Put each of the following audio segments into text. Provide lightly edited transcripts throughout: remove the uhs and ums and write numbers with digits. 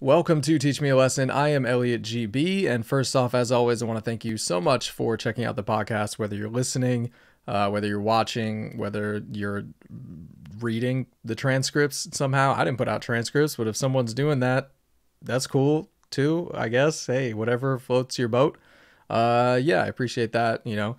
Welcome to Teach Me a Lesson. I am Elliot GB. And first off, as always, I want to thank you so much for checking out the podcast, whether you're listening, whether you're watching, whether you're reading the transcripts somehow. I didn't put out transcripts, but if someone's doing that, that's cool too, I guess. Hey, whatever floats your boat. Yeah, I appreciate that. You know,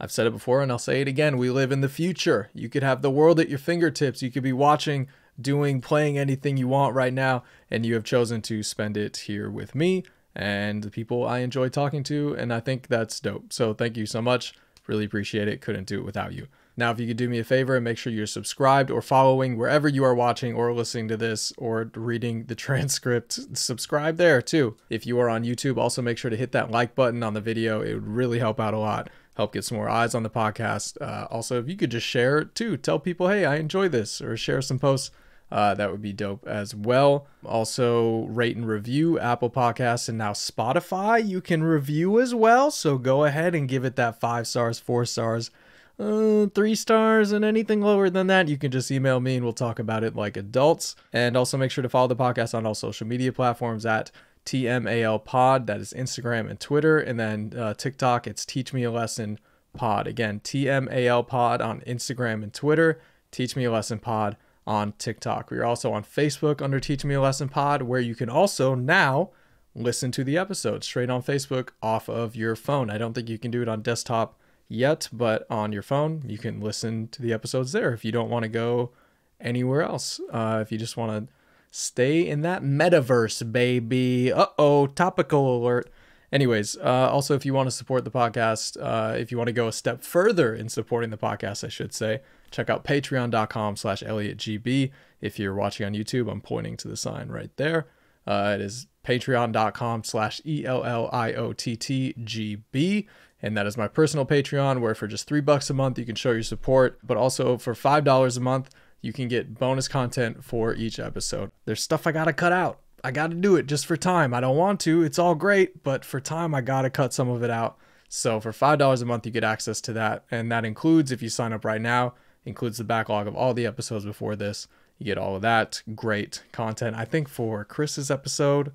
I've said it before and I'll say it again. We live in the future. You could have the world at your fingertips. You could be watching, doing, playing anything you want right now, and you have chosen to spend it here with me and the people I enjoy talking to, and I think that's dope. So thank you so much, really appreciate it. Couldn't do it without you. Now, if you could do me a favor and make sure you're subscribed or following wherever you are watching or listening to this or reading the transcript, subscribe there too. If you are on YouTube, also make sure to hit that like button on the video. It would really help out a lot, help get some more eyes on the podcast. Also, if you could just share it too, tell people, hey, I enjoy this, or share some posts. That would be dope as well. Also, rate and review Apple Podcasts and now Spotify. You can review as well. So go ahead and give it that 5 stars, 4 stars, 3 stars, and anything lower than that, you can just email me and we'll talk about it like adults. And also make sure to follow the podcast on all social media platforms at TMAL Pod. That is Instagram and Twitter. And then TikTok, it's Teach Me a Lesson Pod. Again, TMAL Pod on Instagram and Twitter. Teach Me a Lesson Pod on TikTok. We are also on Facebook under Teach Me a Lesson Pod, where you can also now listen to the episode straight on Facebook off of your phone. I don't think you can do it on desktop yet, but on your phone, you can listen to the episodes there if you don't want to go anywhere else. If you just want to stay in that metaverse, baby. Uh-oh, topical alert. Anyways, also, if you want to support the podcast, if you want to go a step further in supporting the podcast, I should say, check out patreon.com/ElliotGB. If you're watching on YouTube, I'm pointing to the sign right there. It is patreon.com/ELLIOTTGB. And that is my personal Patreon, where for just $3 a month, you can show your support. But also for $5 a month, you can get bonus content for each episode. There's stuff I got to cut out. I got to do it just for time. I don't want to. It's all great, but for time, I got to cut some of it out. So for $5 a month, you get access to that. And that includes, if you sign up right now, includes the backlog of all the episodes before this. You get all of that great content. I think for Chris's episode,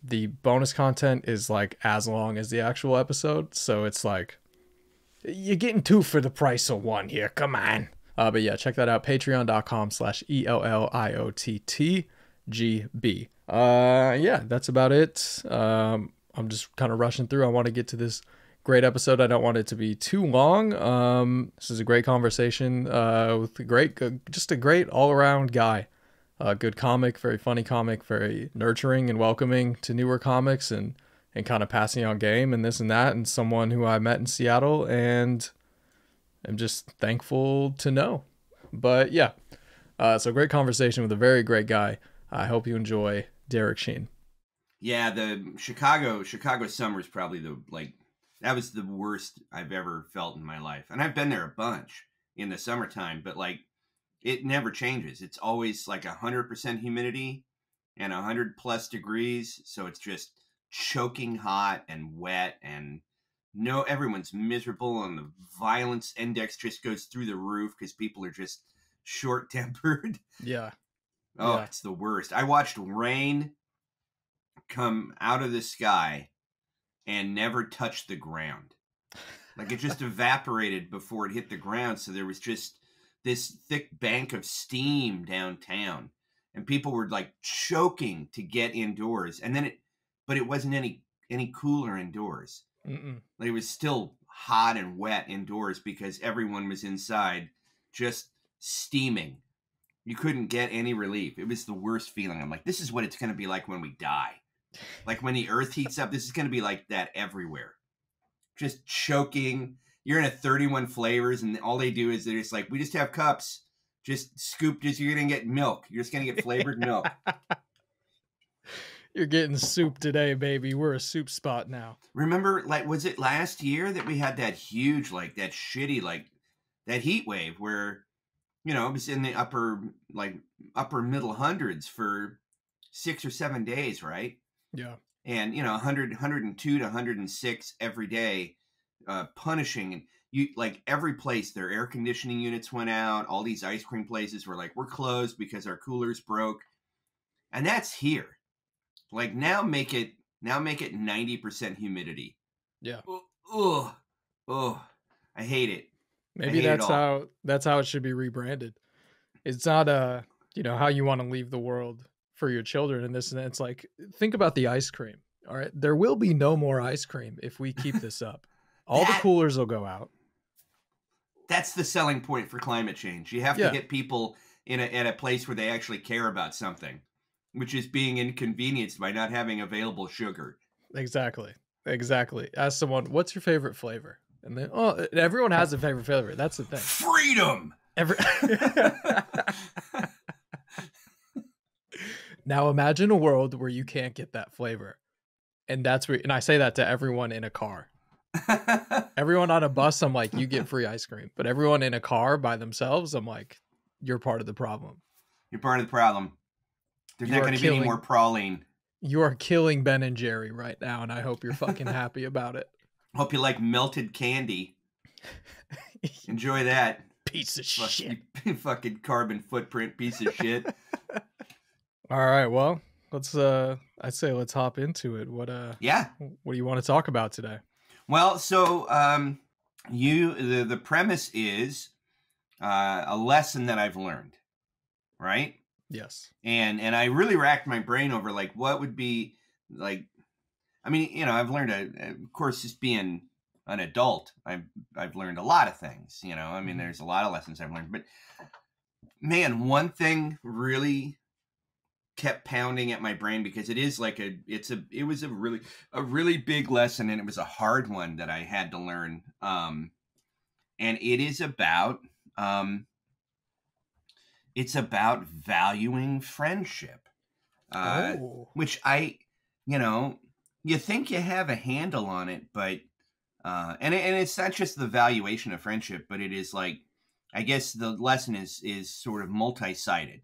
the bonus content is like as long as the actual episode. So it's like, you're getting 2 for the price of 1 here. Come on. But yeah, check that out. Patreon.com/ELLIOTTGB. Yeah, that's about it. I'm just kind of rushing through. I want to get to this great episode. I don't want it to be too long. This is a great conversation with a great, just a great all-around guy. Good comic, very funny comic, very nurturing and welcoming to newer comics, and kind of passing on game and this and that, and someone who I met in Seattle and I'm just thankful to know. But yeah, so great conversation with a very great guy. I hope you enjoy Derek Sheen. Yeah, the Chicago summer is probably the, like, that was the worst I've ever felt in my life. And I've been there a bunch in the summertime, but like it never changes. It's always like 100% humidity and 100+ degrees. So it's just choking hot and wet, and no, everyone's miserable, and the violence index just goes through the roof because people are just short tempered. Yeah. Oh, yeah. It's the worst. I watched rain come out of the sky and never touch the ground. Like, it just evaporated before it hit the ground. So there was just this thick bank of steam downtown, and people were like choking to get indoors. And then but it wasn't any cooler indoors. Mm-mm. It was still hot and wet indoors because everyone was inside just steaming. You couldn't get any relief. It was the worst feeling. I'm like, this is what it's going to be like when we die. Like, when the earth heats up, this is going to be like that everywhere. Just choking. You're in a 31 flavors, and all they do is they're just like, we just have cups. Just scoop. Just, you're going to get milk. You're just going to get flavored milk. You're getting soup today, baby. We're a soup spot now. Remember, like, was it last year that we had that huge, like, that shitty, like, that heat wave where, you know, it was in the upper middle hundreds for 6 or 7 days, right? Yeah. And, you know, 100, 102 to 106 every day, punishing. And you, like, every place, their air conditioning units went out. All these ice cream places were like, we're closed because our coolers broke. And that's here. Like now make it 90% humidity. Yeah. Oh, I hate it. Maybe that's how it should be rebranded. It's not how you want to leave the world for your children and this and that. It's like, think about the ice cream. All right. There will be no more ice cream if we keep this up. The coolers will go out. That's the selling point for climate change. You have to get people in a place where they actually care about something, which is being inconvenienced by not having available sugar. Exactly. Ask someone, what's your favorite flavor? And then, everyone has a favorite flavor. That's the thing. Freedom. Now imagine a world where you can't get that flavor. And that's where, and I say that to everyone in a car. Everyone on a bus, I'm like, you get free ice cream. But everyone in a car by themselves, I'm like, you're part of the problem. There's not going to be any more praline. You are killing Ben and Jerry right now, and I hope you're fucking happy about it. Hope you like melted candy. Enjoy that. Piece of shit. Fucking carbon footprint piece of shit. All right, well, let's hop into it. What do you want to talk about today? Well, so the premise is a lesson that I've learned, right? Yes. And I really racked my brain over like what would be like. I mean, I've learned, of course, just being an adult, I've learned a lot of things. I mean, there's a lot of lessons I've learned, but man, one thing really kept pounding at my brain because it is like it was a really big lesson, and it was a hard one that I had to learn. And it is about, valuing friendship, which I, you think you have a handle on it, but, and it's not just the valuation of friendship, but it is like, I guess the lesson is sort of multi-sided.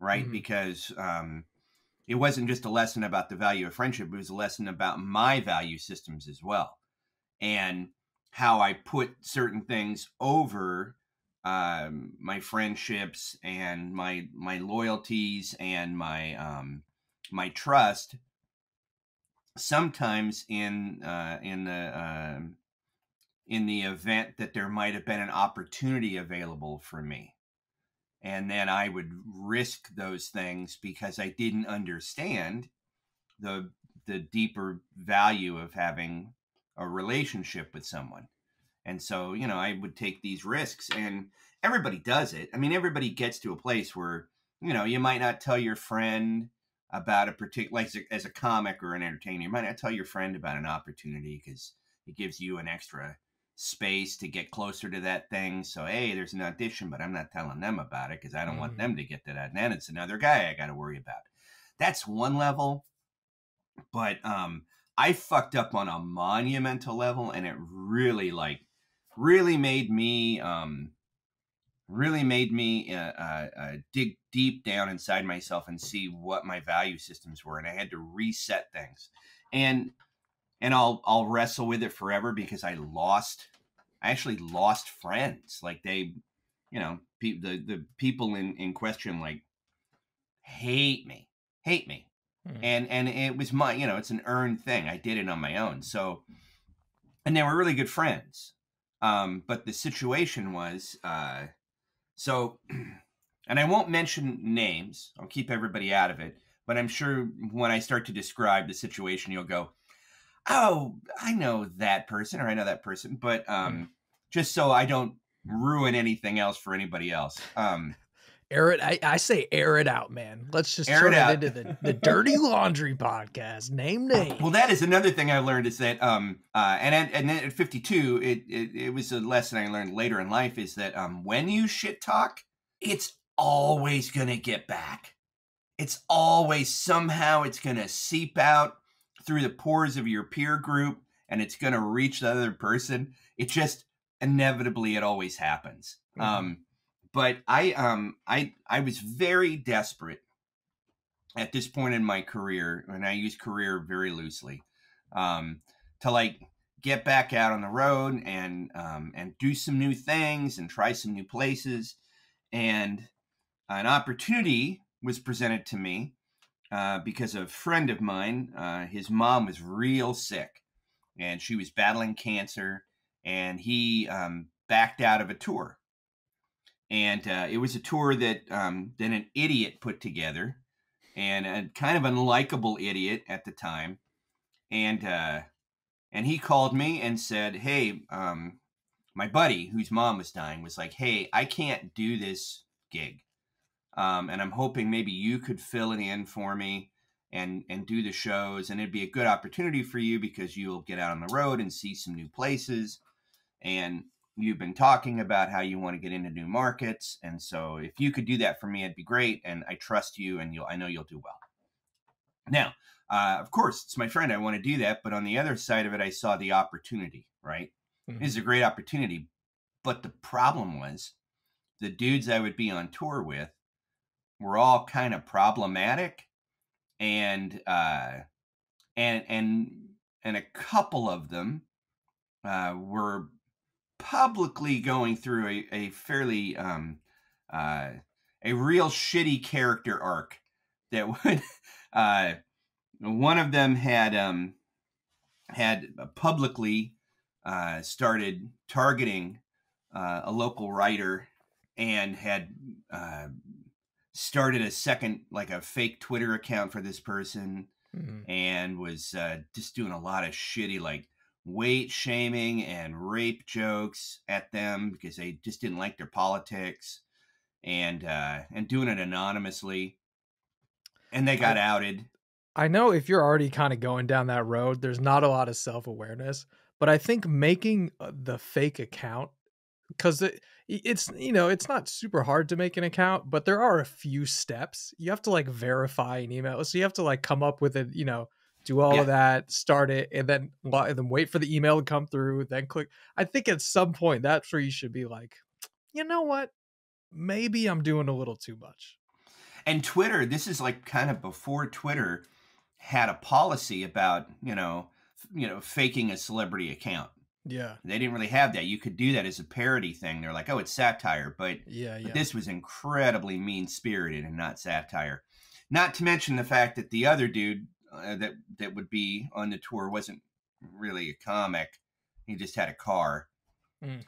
Right. Mm-hmm. Because it wasn't just a lesson about the value of friendship. It was a lesson about my value systems as well. And how I put certain things over my friendships and my loyalties and my trust. Sometimes in the event that there might have been an opportunity available for me. And then I would risk those things because I didn't understand the deeper value of having a relationship with someone. And so, I would take these risks, and everybody does it. I mean, everybody gets to a place where, you might not tell your friend about a particular, like as a comic or an entertainer, you might not tell your friend about an opportunity because it gives you an extra space to get closer to that thing. So, hey, there's an audition, but I'm not telling them about it because I don't want them to get to that. And then it's another guy I got to worry about. That's one level. But I fucked up on a monumental level, and it really made me dig deep down inside myself and see what my value systems were. And I had to reset things. And I'll wrestle with it forever because I actually lost friends. Like they, the people in question, like hate me. Mm. And it was my, it's an earned thing. I did it on my own. So, and they were really good friends. But the situation was, and I won't mention names. I'll keep everybody out of it, but I'm sure when I start to describe the situation, you'll go, oh, I know that person, or I know that person, but just so I don't ruin anything else for anybody else. Air it. I say air it out, man. Let's just turn it into the Dirty Laundry podcast. Name. Well, that is another thing I learned is that, and then at 52, it was a lesson I learned later in life is that when you shit talk, it's always going to get back. It's always somehow it's going to seep out through the pores of your peer group, and it's going to reach the other person. It just inevitably, it always happens. Mm-hmm. But I was very desperate at this point in my career, and I use career very loosely, to like get back out on the road and do some new things and try some new places. And an opportunity was presented to me because a friend of mine, his mom was real sick and she was battling cancer, and he backed out of a tour. And it was a tour that then an idiot put together, and a kind of unlikable idiot at the time. And he called me and said, hey, my buddy whose mom was dying was like, hey, I can't do this gig. And I'm hoping maybe you could fill it in for me and do the shows. And it'd be a good opportunity for you because you'll get out on the road and see some new places. And you've been talking about how you want to get into new markets. And so if you could do that for me, it'd be great. And I trust you, and I know you'll do well. Now, of course, it's my friend. I want to do that. But on the other side of it, I saw the opportunity, right? Mm-hmm. This is a great opportunity. But the problem was the dudes I would be on tour with were all kind of problematic, and a couple of them were publicly going through a fairly a real shitty character arc that would one of them had publicly started targeting a local writer, and had started a second, like a fake Twitter account for this person, and was just doing a lot of shitty, like, weight shaming and rape jokes at them because they just didn't like their politics, and doing it anonymously. And they got outed. I know if you're already kind of going down that road, there's not a lot of self-awareness, but I think making the fake account, because it's, you know, it's not super hard to make an account, but there are a few steps. You have to like verify an email. So you have to like come up with it, you know, do all of that, start it, and then wait for the email to come through, then click. I think at some point that's where you should be like, you know what, maybe I'm doing a little too much. And Twitter, this is like kind of before Twitter had a policy about, you know, faking a celebrity account. Yeah. They didn't really have that. You could do that as a parody thing. They're like, oh, it's satire. But, but this was incredibly mean-spirited and not satire. Not to mention the fact that the other dude that would be on the tour wasn't really a comic. He just had a car.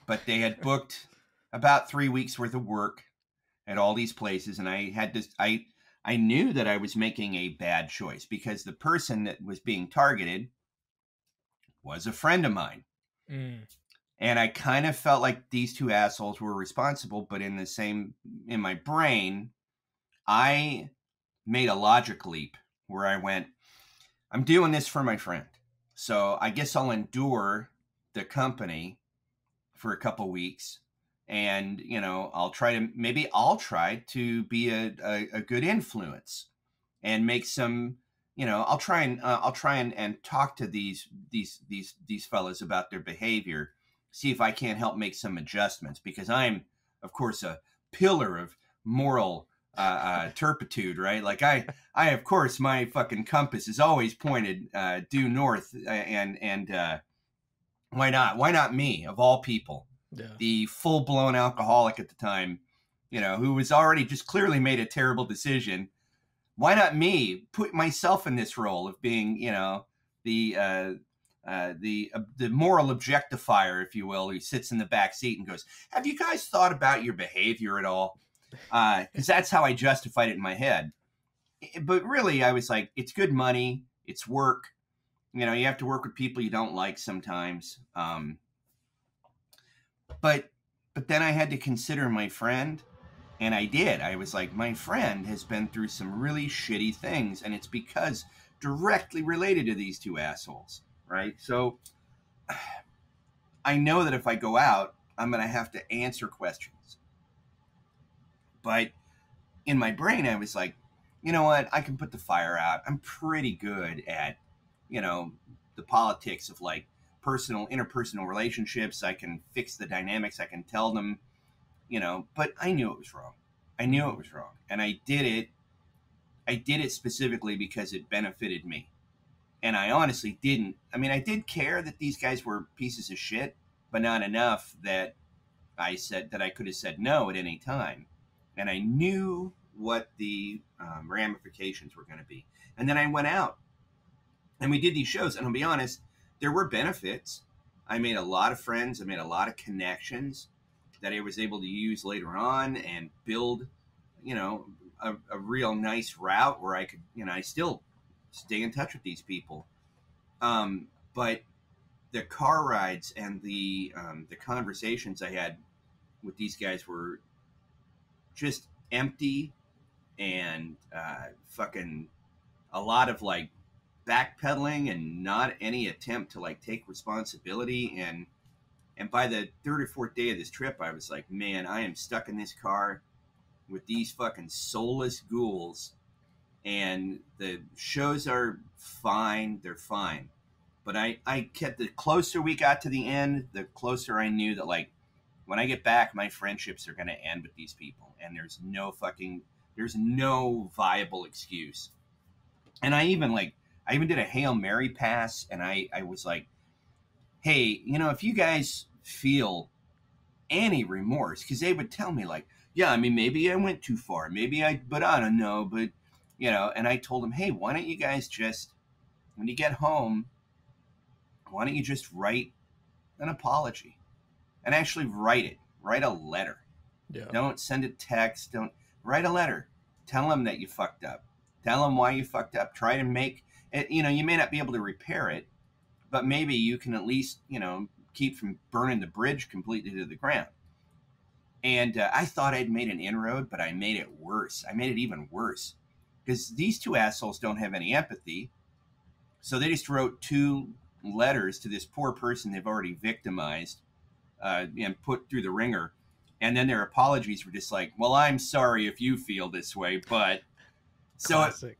But they had booked about 3 weeks worth of work at all these places. And I had this, I knew that I was making a bad choice because the person that was being targeted was a friend of mine. And I kind of felt like these two assholes were responsible, but in my brain, I made a logic leap where I went, I'm doing this for my friend. So I guess I'll endure the company for a couple weeks, and, you know, I'll try to be a good influence and make some, you know, I'll try and talk to these fellas about their behavior, see if I can't help make some adjustments, because I'm, of course, a pillar of moral turpitude, right? Like I of course, my fucking compass is always pointed due north, and why not? Why not me, of all people? Yeah. The full-blown alcoholic at the time, you know, who was already just clearly made a terrible decision. Why not me? Put myself in this role of being, you know, the moral objectifier, if you will, who sits in the back seat and goes, "Have you guys thought about your behavior at all?" Because that's how I justified it in my head. But really, I was like, "It's good money. It's work. You know, you have to work with people you don't like sometimes." But then I had to consider my friend. And I did. I was like, my friend has been through some really shitty things, and it's because directly related to these two assholes, right? So I know that if I go out, I'm going to have to answer questions. But in my brain, I was like, you know what? I can put the fire out. I'm pretty good at, you know, the politics of like personal, interpersonal relationships. I can fix the dynamics. I can tell them. You know, but I knew it was wrong. I knew it was wrong. And I did it. I did it specifically because it benefited me. And I honestly didn't. I mean, I did care that these guys were pieces of shit, but not enough that I could have said no at any time. And I knew what the ramifications were going to be. And then I went out and we did these shows. And I'll be honest, there were benefits. I made a lot of friends. I made a lot of connections that I was able to use later on and build, you know, a real nice route where I could, you know, I still stay in touch with these people. But the car rides and the conversations I had with these guys were just empty and fucking a lot of like backpedaling and not any attempt to like take responsibility. And by the third or fourth day of this trip, I was like, man, I am stuck in this car with these fucking soulless ghouls, and the shows are fine. They're fine. But I kept, the closer we got to the end, the closer I knew that like, when I get back, my friendships are going to end with these people, and there's no fucking, there's no viable excuse. And I even like, I even did a Hail Mary pass, and I was like, hey, you know, if you guys feel any remorse, because they would tell me like, yeah, I mean, maybe I went too far, maybe I, but I don't know, but, you know, and I told them, hey, why don't you guys just, when you get home, why don't you just write an apology? And actually write it. Write a letter. Yeah. Don't send a text. Don't, write a letter. Tell them that you fucked up. Tell them why you fucked up. Try to make it, you know, you may not be able to repair it, but maybe you can at least, you know, keep from burning the bridge completely to the ground. And I thought I'd made an inroad, but I made it worse. I made it even worse because these two assholes don't have any empathy. So they just wrote two letters to this poor person they've already victimized. And put through the ringer, and then their apologies were just like, well, I'm sorry if you feel this way, but so it,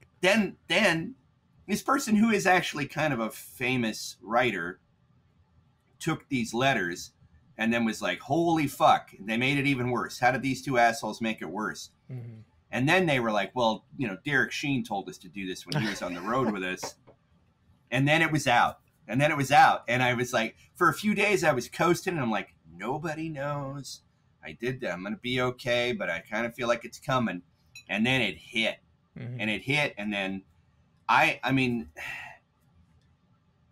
then this person who is actually kind of a famous writer took these letters and then was like, holy fuck, they made it even worse. How did these two assholes make it worse? Mm-hmm. And then they were like, well, you know, Derek Sheen told us to do this when he was on the road with us. And then it was out. And then it was out. And I was like, for a few days, I was coasting. And I'm like, nobody knows I did that. I'm going to be okay. But I kind of feel like it's coming. And then it hit. Mm-hmm. And it hit. And then I mean,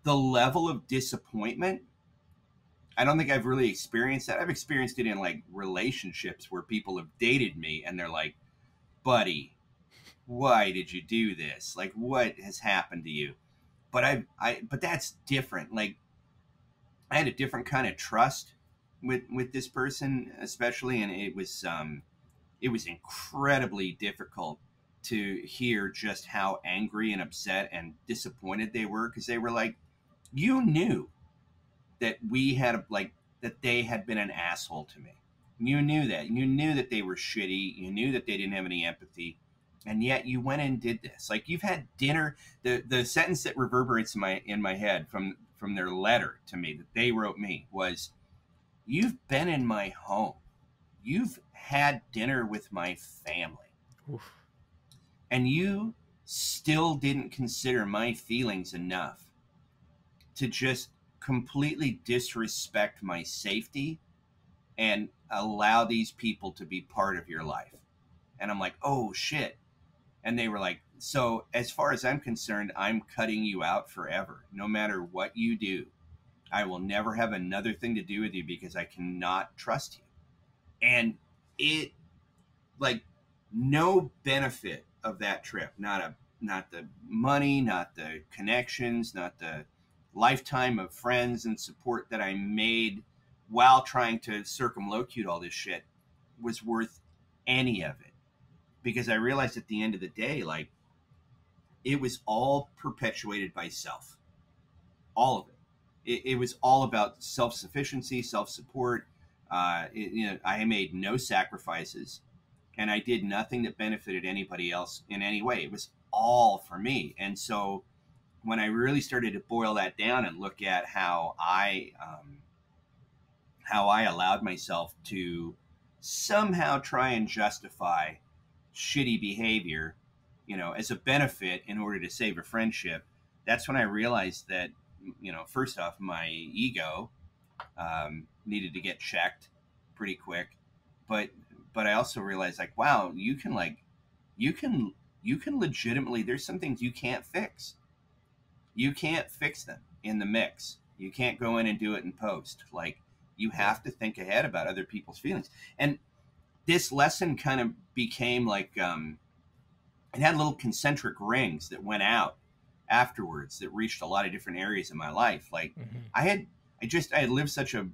the level of disappointment, I don't think I've really experienced that. I've experienced it in like relationships where people have dated me and they're like, buddy, why did you do this? Like, what has happened to you? But but that's different. Like, I had a different kind of trust with this person, especially, and it was incredibly difficult to hear just how angry and upset and disappointed they were, because they were like, "You knew that we had like that they had been an asshole to me. You knew that. You knew that they were shitty. You knew that they didn't have any empathy." And yet you went and did this. Like, you've had dinner. The sentence that reverberates in my head from their letter to me that they wrote me was, you've been in my home. You've had dinner with my family. Oof. And you still didn't consider my feelings enough to just completely disrespect my safety and allow these people to be part of your life. And I'm like, oh, shit. And they were like, so as far as I'm concerned, I'm cutting you out forever. No matter what you do, I will never have another thing to do with you because I cannot trust you. And it, like, no benefit of that trip, not the money, not the connections, not the lifetime of friends and support that I made while trying to circumlocute all this shit was worth any of it. Because I realized at the end of the day, like, it was all perpetuated by self. All of it. It was all about self-sufficiency, self-support. You know, I made no sacrifices. And I did nothing that benefited anybody else in any way. It was all for me. And so when I really started to boil that down and look at how I allowed myself to somehow try and justify shitty behavior, you know, as a benefit in order to save a friendship, that's when I realized that, you know, first off, my ego needed to get checked pretty quick. But I also realized, like, wow, you can, like, you can legitimately, there's some things you can't fix. You can't fix them in the mix. You can't go in and do it in post. Like, you have to think ahead about other people's feelings. And this lesson kind of became like, it had little concentric rings that went out afterwards that reached a lot of different areas in my life. Like, mm-hmm. I had lived such a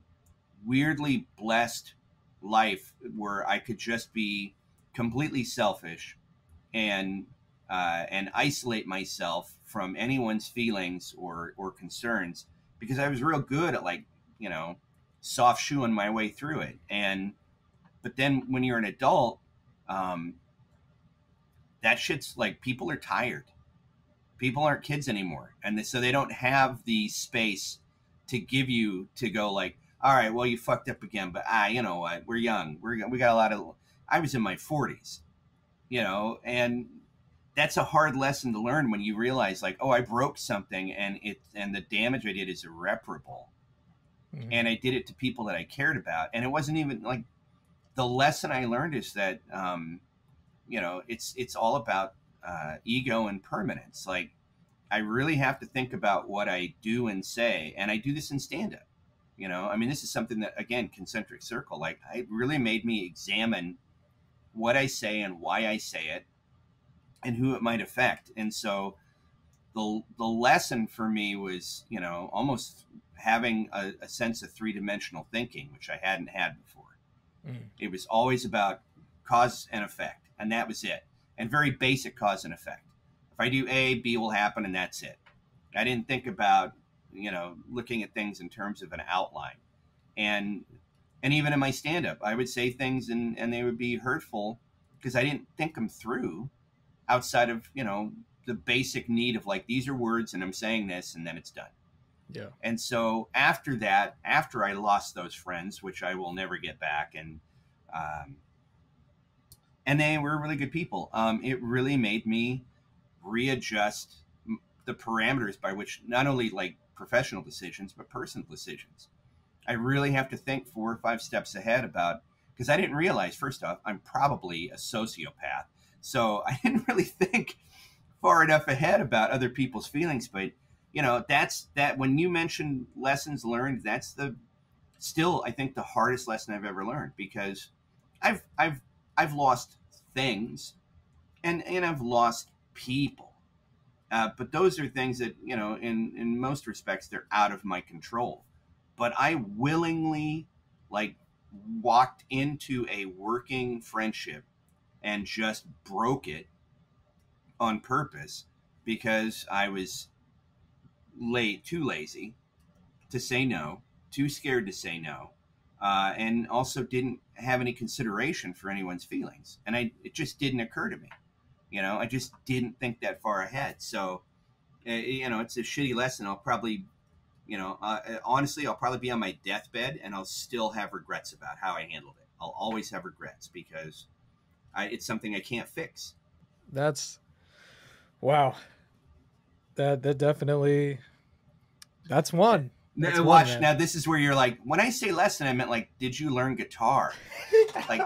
weirdly blessed life where I could just be completely selfish and isolate myself from anyone's feelings or concerns, because I was real good at, like, you know, soft shoeing my way through it. But then when you're an adult, that shit's like, people are tired. People aren't kids anymore. And so they don't have the space to give you to go like, all right, well, you fucked up again, but you know what? We're young. We got a lot of, I was in my 40s, you know, and that's a hard lesson to learn when you realize, like, oh, I broke something and the damage I did is irreparable. Mm-hmm. And I did it to people that I cared about. And it wasn't even like, the lesson I learned is that, you know, it's all about ego and permanence. Like, I really have to think about what I do and say. And I do this in stand-up, you know, I mean, this is something that, again, concentric circle, like, it really made me examine what I say and why I say it and who it might affect. And so the lesson for me was, you know, almost having a sense of three-dimensional thinking, which I hadn't had before. Mm. It was always about cause and effect. And that was it. And very basic cause and effect. If I do A, B will happen, and that's it. I didn't think about, you know, looking at things in terms of an outline. And even in my stand-up, I would say things and they would be hurtful because I didn't think them through outside of, you know, the basic need of, like, these are words and I'm saying this and then it's done. Yeah. And so after that, after I lost those friends, which I will never get back, and they were really good people. It really made me readjust the parameters by which not only, like, professional decisions, but personal decisions. I really have to think 4 or 5 steps ahead about, because I didn't realize, first off, I'm probably a sociopath. So I didn't really think far enough ahead about other people's feelings. But, you know, when you mention lessons learned, that's still, I think, the hardest lesson I've ever learned, because I've lost things and I've lost people. But those are things that, you know, in most respects, they're out of my control. But I willingly, like, walked into a working friendship and just broke it on purpose because I was too lazy to say no, too scared to say no. And also didn't have any consideration for anyone's feelings. And it just didn't occur to me. You know, I just didn't think that far ahead. So, you know, it's a shitty lesson. I'll probably, you know, honestly, I'll probably be on my deathbed and I'll still have regrets about how I handled it. I'll always have regrets because it's something I can't fix. That's, wow. That definitely, that's one. That's watch one, now. This is where you're like, when I say lesson, I meant, like, did you learn guitar? Like,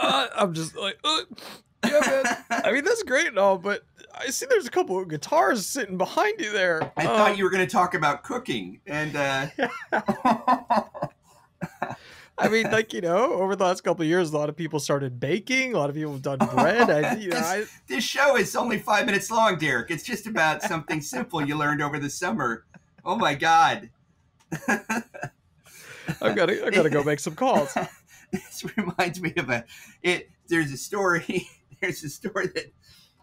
I'm just like, yeah, man. I mean, that's great and all, but I see there's a couple of guitars sitting behind you there. I thought you were going to talk about cooking, and I mean, like, you know, over the last couple of years, a lot of people started baking. A lot of people have done bread. This show is only 5 minutes long, Derek. It's just about something simple you learned over the summer. Oh, my God. I've got to go make some calls. This reminds me of there's a story that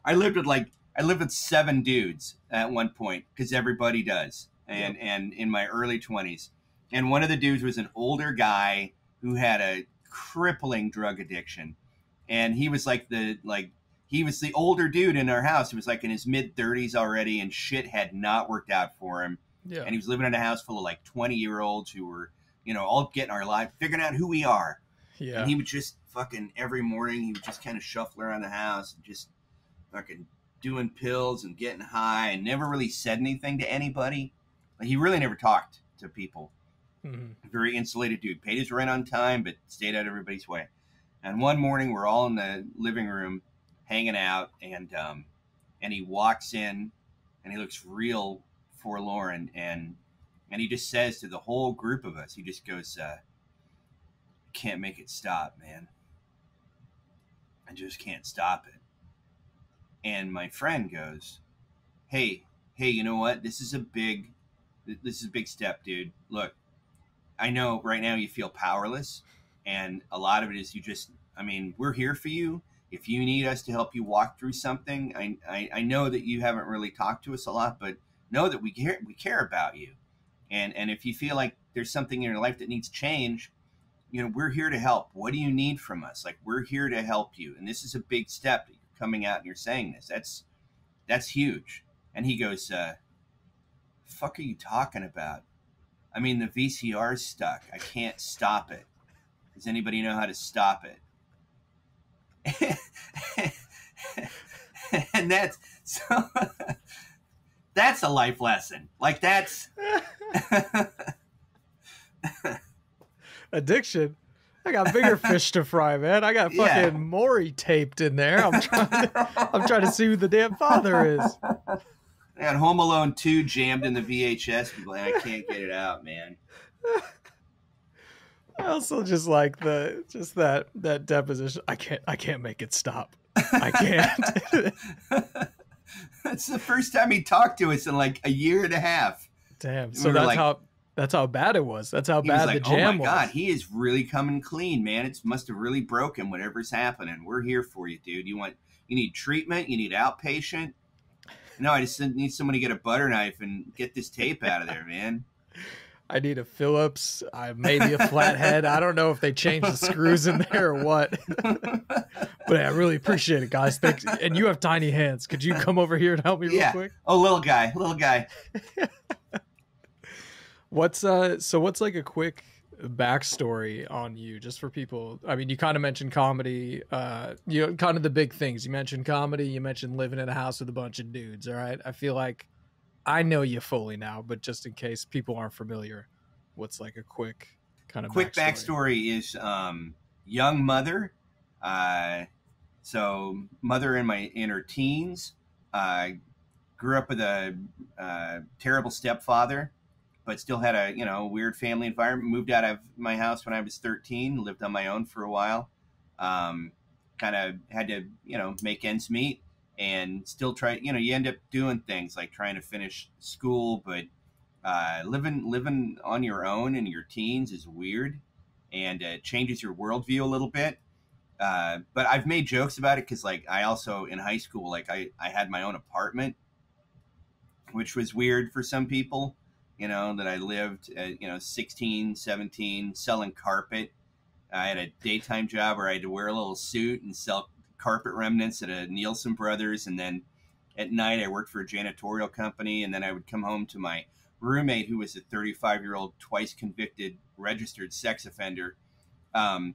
I lived with 7 dudes at one point, because everybody does. And, yeah. And in my early 20s. And one of the dudes was an older guy who had a crippling drug addiction. And he was like he was the older dude in our house. He was like in his mid 30s already, and shit had not worked out for him. Yeah. And he was living in a house full of like 20-year-olds who were, you know, all getting our life, figuring out who we are. Yeah. And he would just fucking every morning, he would just kind of shuffle around the house and just fucking doing pills and getting high, and never really said anything to anybody. Like, he really never talked to people. Mm-hmm. Very insulated dude, paid his rent on time, but stayed out of everybody's way. And one morning we're all in the living room hanging out, and he walks in and he looks real forlorn, and he just says to the whole group of us, he just goes, can't make it stop, man. I just can't stop it. And my friend goes, hey, you know what? This is a big step, dude. Look, I know right now you feel powerless, and a lot of it is we're here for you. If you need us to help you walk through something, I know that you haven't really talked to us a lot, but know that we care about you. And if you feel like there's something in your life that needs change, we're here to help. What do you need from us? Like, we're here to help you. And this is a big step that you're coming out and you're saying this. That's huge. And he goes, fuck are you talking about? I mean, the VCR's stuck. I can't stop it. Does anybody know how to stop it? And that's a life lesson. Like, that's addiction. I got bigger fish to fry, man. I got fucking Maury taped in there. I'm trying to see who the damn father is. I got Home Alone 2 jammed in the VHS. I can't get it out, man. I also just like that deposition. I can't make it stop. I can't. That's the first time he talked to us in like a year and a half. Damn. So that's how bad it was. That's how bad the jam was. Oh my God, he is really coming clean, man. It must have really broken whatever's happening. We're here for you, dude. You need treatment. You need outpatient. No, I just need somebody to get a butter knife and get this tape out of there, man. I need a Phillips. I maybe a flathead. I don't know if they changed the screws in there or what. But I really appreciate it, guys. Thanks. And you have tiny hands. Could you come over here and help me real quick? Oh, little guy. What's like a quick backstory on you, just for people? I mean, you kind of mentioned comedy, kind of the big things. You mentioned comedy, you mentioned living in a house with a bunch of dudes. All right. I feel like I know you fully now, but just in case people aren't familiar, what's like a quick kind of backstory is young mother. So mother in my inner teens, grew up with a terrible stepfather, but still had a, weird family environment. Moved out of my house when I was 13, lived on my own for a while. Kind of had to, make ends meet, and still try, you end up doing things like trying to finish school, but living on your own in your teens is weird, and it changes your worldview a little bit. But I've made jokes about it, 'cause like I also in high school, like I had my own apartment, which was weird for some people. That I lived at, 16, 17, selling carpet. I had a daytime job where I had to wear a little suit and sell carpet remnants at a Nielsen Brothers. And then at night I worked for a janitorial company. And then I would come home to my roommate, who was a 35-year-old, twice convicted, registered sex offender. And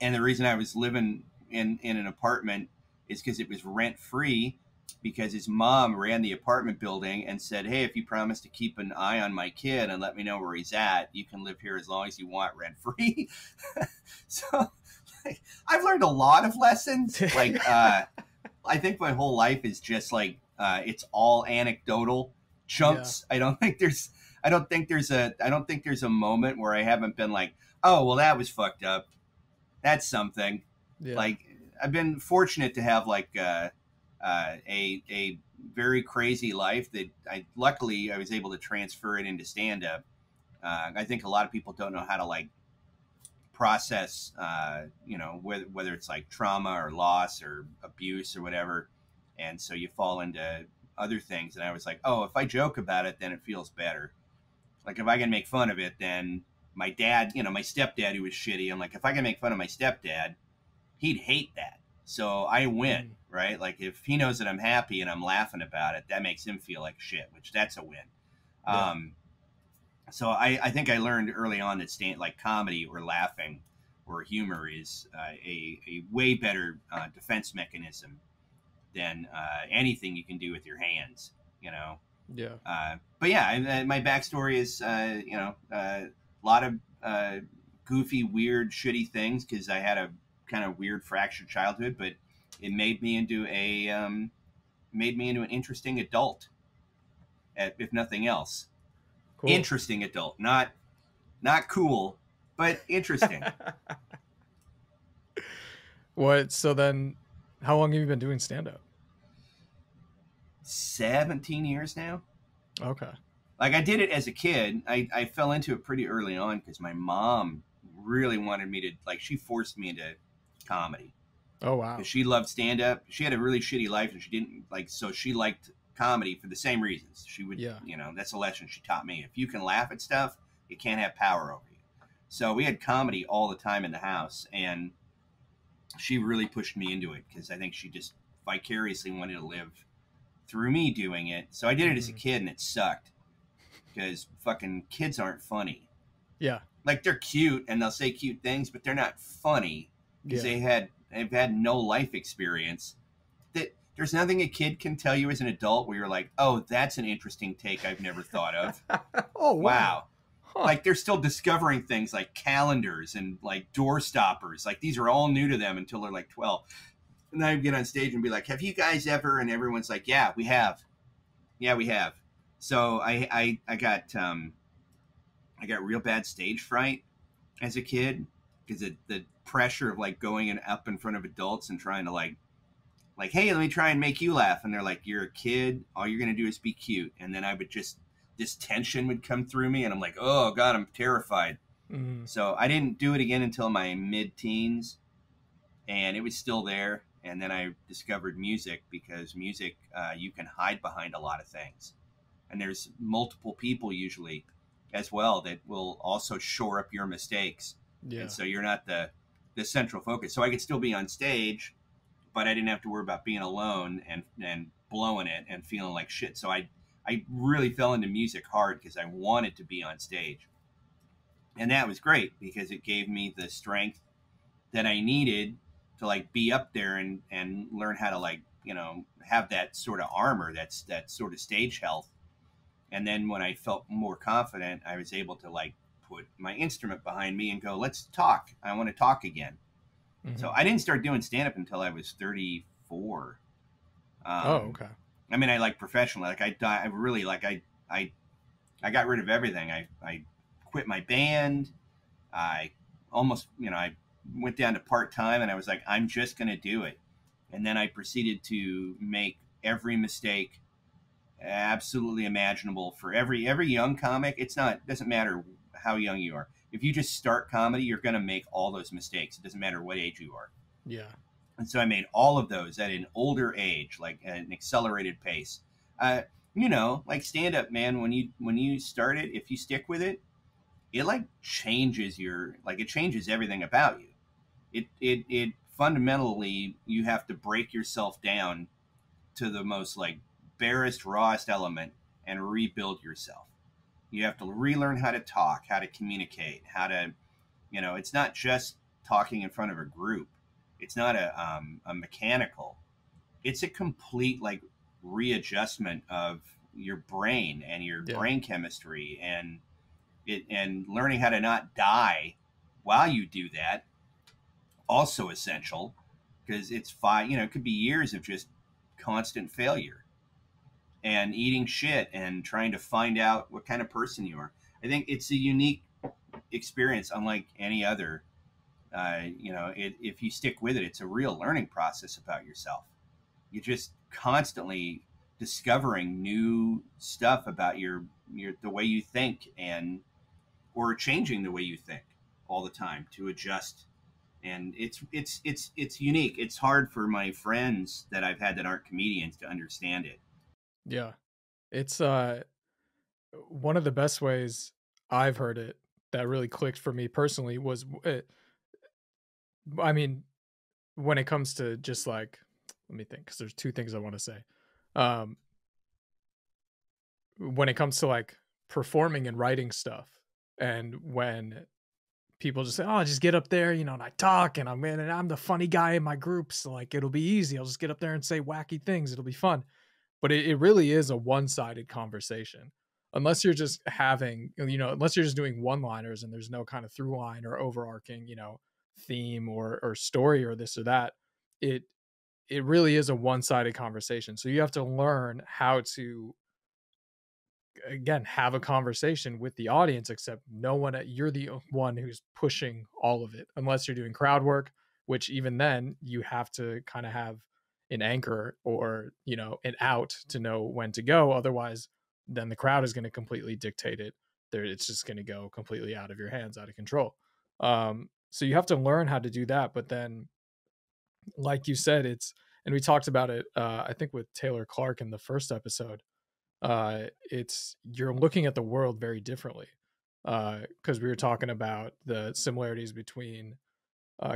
the reason I was living in an apartment is because it was rent free, because his mom ran the apartment building and said, hey, if you promise to keep an eye on my kid and let me know where he's at, you can live here as long as you want, rent free. So like, I've learned a lot of lessons. Like, I think my whole life is just like, it's all anecdotal chunks. Yeah. I don't think there's a moment where I haven't been like, oh, well, that was fucked up. That's something. Yeah. Like, I've been fortunate to have like, a very crazy life that luckily I was able to transfer it into stand up. I think a lot of people don't know how to like process, whether it's like trauma or loss or abuse or whatever. And so you fall into other things. And I was like, oh, if I joke about it, then it feels better. Like, if I can make fun of it, then my dad, my stepdad, who was shitty. I'm like, if I can make fun of my stepdad, he'd hate that. So I win. Mm. Right? Like, if he knows that I'm happy and I'm laughing about it, that makes him feel like shit, which that's a win. Yeah. So I think I learned early on that comedy or laughing or humor is a way better defense mechanism than anything you can do with your hands, Yeah. My backstory is, a lot of goofy, weird, shitty things, because I had a kind of weird fractured childhood, but it made me into a an interesting adult, if nothing else. Cool. Interesting adult, not cool, but interesting. What? So then, how long have you been doing stand-up? 17 years now. Okay. Like, I did it as a kid. I fell into it pretty early on because my mom really wanted me to, like, she forced me into comedy. Oh, wow. 'Cause she loved stand-up. She had a really shitty life, and she didn't, like, so she liked comedy for the same reasons. She would, you know, that's a lesson she taught me. If you can laugh at stuff, it can't have power over you. So we had comedy all the time in the house, and she really pushed me into it because I think she just vicariously wanted to live through me doing it. So I did it as a kid, and it sucked because fucking kids aren't funny. Yeah. Like, they're cute and they'll say cute things, but they're not funny because they've had no life experience. That there's nothing a kid can tell you as an adult where you're like, oh, that's an interesting take I've never thought of. Oh, wow. Huh. Like, they're still discovering things like calendars and, like, door stoppers. Like, these are all new to them until they're like 12. And then I get on stage and be like, have you guys ever? And everyone's like, yeah, we have. Yeah, we have. So I got real bad stage fright as a kid because the pressure of, like, going in up in front of adults and trying to, like, hey, let me try and make you laugh. And they're like, you're a kid. All you're going to do is be cute. And then I would just, this tension would come through me, and I'm like, oh God, I'm terrified. So I didn't do it again until my mid-teens, and it was still there. And then I discovered music, because music, you can hide behind a lot of things, and there's multiple people usually as well that will also shore up your mistakes. And so you're not the central focus. So I could still be on stage, but I didn't have to worry about being alone and blowing it and feeling like shit. So I really fell into music hard because I wanted to be on stage. And that was great because it gave me the strength that I needed to, like, be up there and learn how to, like, you know, have that sort of armor, that's that sort of stage health. And then when I felt more confident, I was able to, like, put my instrument behind me and go, let's talk. I want to talk again. So I didn't start doing stand-up until I was 34. Okay. I mean, I, like, professionally, like, I really, like, I got rid of everything. I quit my band. I almost, you know, I went down to part-time, and I was like, I'm just going to do it. And then I proceeded to make every mistake absolutely imaginable for every young comic. It's not, doesn't matter how young you are. If you just start comedy, you're going to make all those mistakes. It doesn't matter what age you are. Yeah. And so I made all of those at an older age, like at an accelerated pace. You know, like stand-up, man, when you start it, if you stick with it, it, like, changes your, like, it changes everything about you. It fundamentally, you have to break yourself down to the most, like, barest, rawest element and rebuild yourself. You have to relearn how to talk, how to communicate, how to, you know, it's not just talking in front of a group. It's not a mechanical. It's a complete, like, readjustment of your brain and your brain chemistry, and learning how to not die while you do that. Also essential, because it's you know, it could be years of just constant failure and eating shit and trying to find out what kind of person you are. I think it's a unique experience, unlike any other. You know, if you stick with it, it's a real learning process about yourself. You're just constantly discovering new stuff about your the way you think, and or changing the way you think all the time to adjust. And it's unique. It's hard for my friends that I've had that aren't comedians to understand it. Yeah, it's one of the best ways I've heard it that really clicked for me personally was I mean, when it comes to just, like, let me think, because there's two things I want to say. When it comes to, like, performing and writing stuff, and when people just say, oh, just get up there, you know, and I talk, and I'm the funny guy in my group, so, like, it'll be easy. I'll just get up there and say wacky things. It'll be fun. But it really is a one-sided conversation. Unless you're just having, you know, unless you're just doing one-liners and there's no kind of through line or overarching, you know, theme or story or this or that, it really is a one-sided conversation. So you have to learn how to, again, have a conversation with the audience, except no one, you're the one who's pushing all of it, unless you're doing crowd work, which even then you have to kind of have an anchor or, you know, an out to know when to go. Otherwise, then the crowd is going to completely dictate it. It's just going to go completely out of your hands, out of control. So you have to learn how to do that. But then, like you said, and we talked about it, I think with Taylor Clark in the first episode, you're looking at the world very differently, because we were talking about the similarities between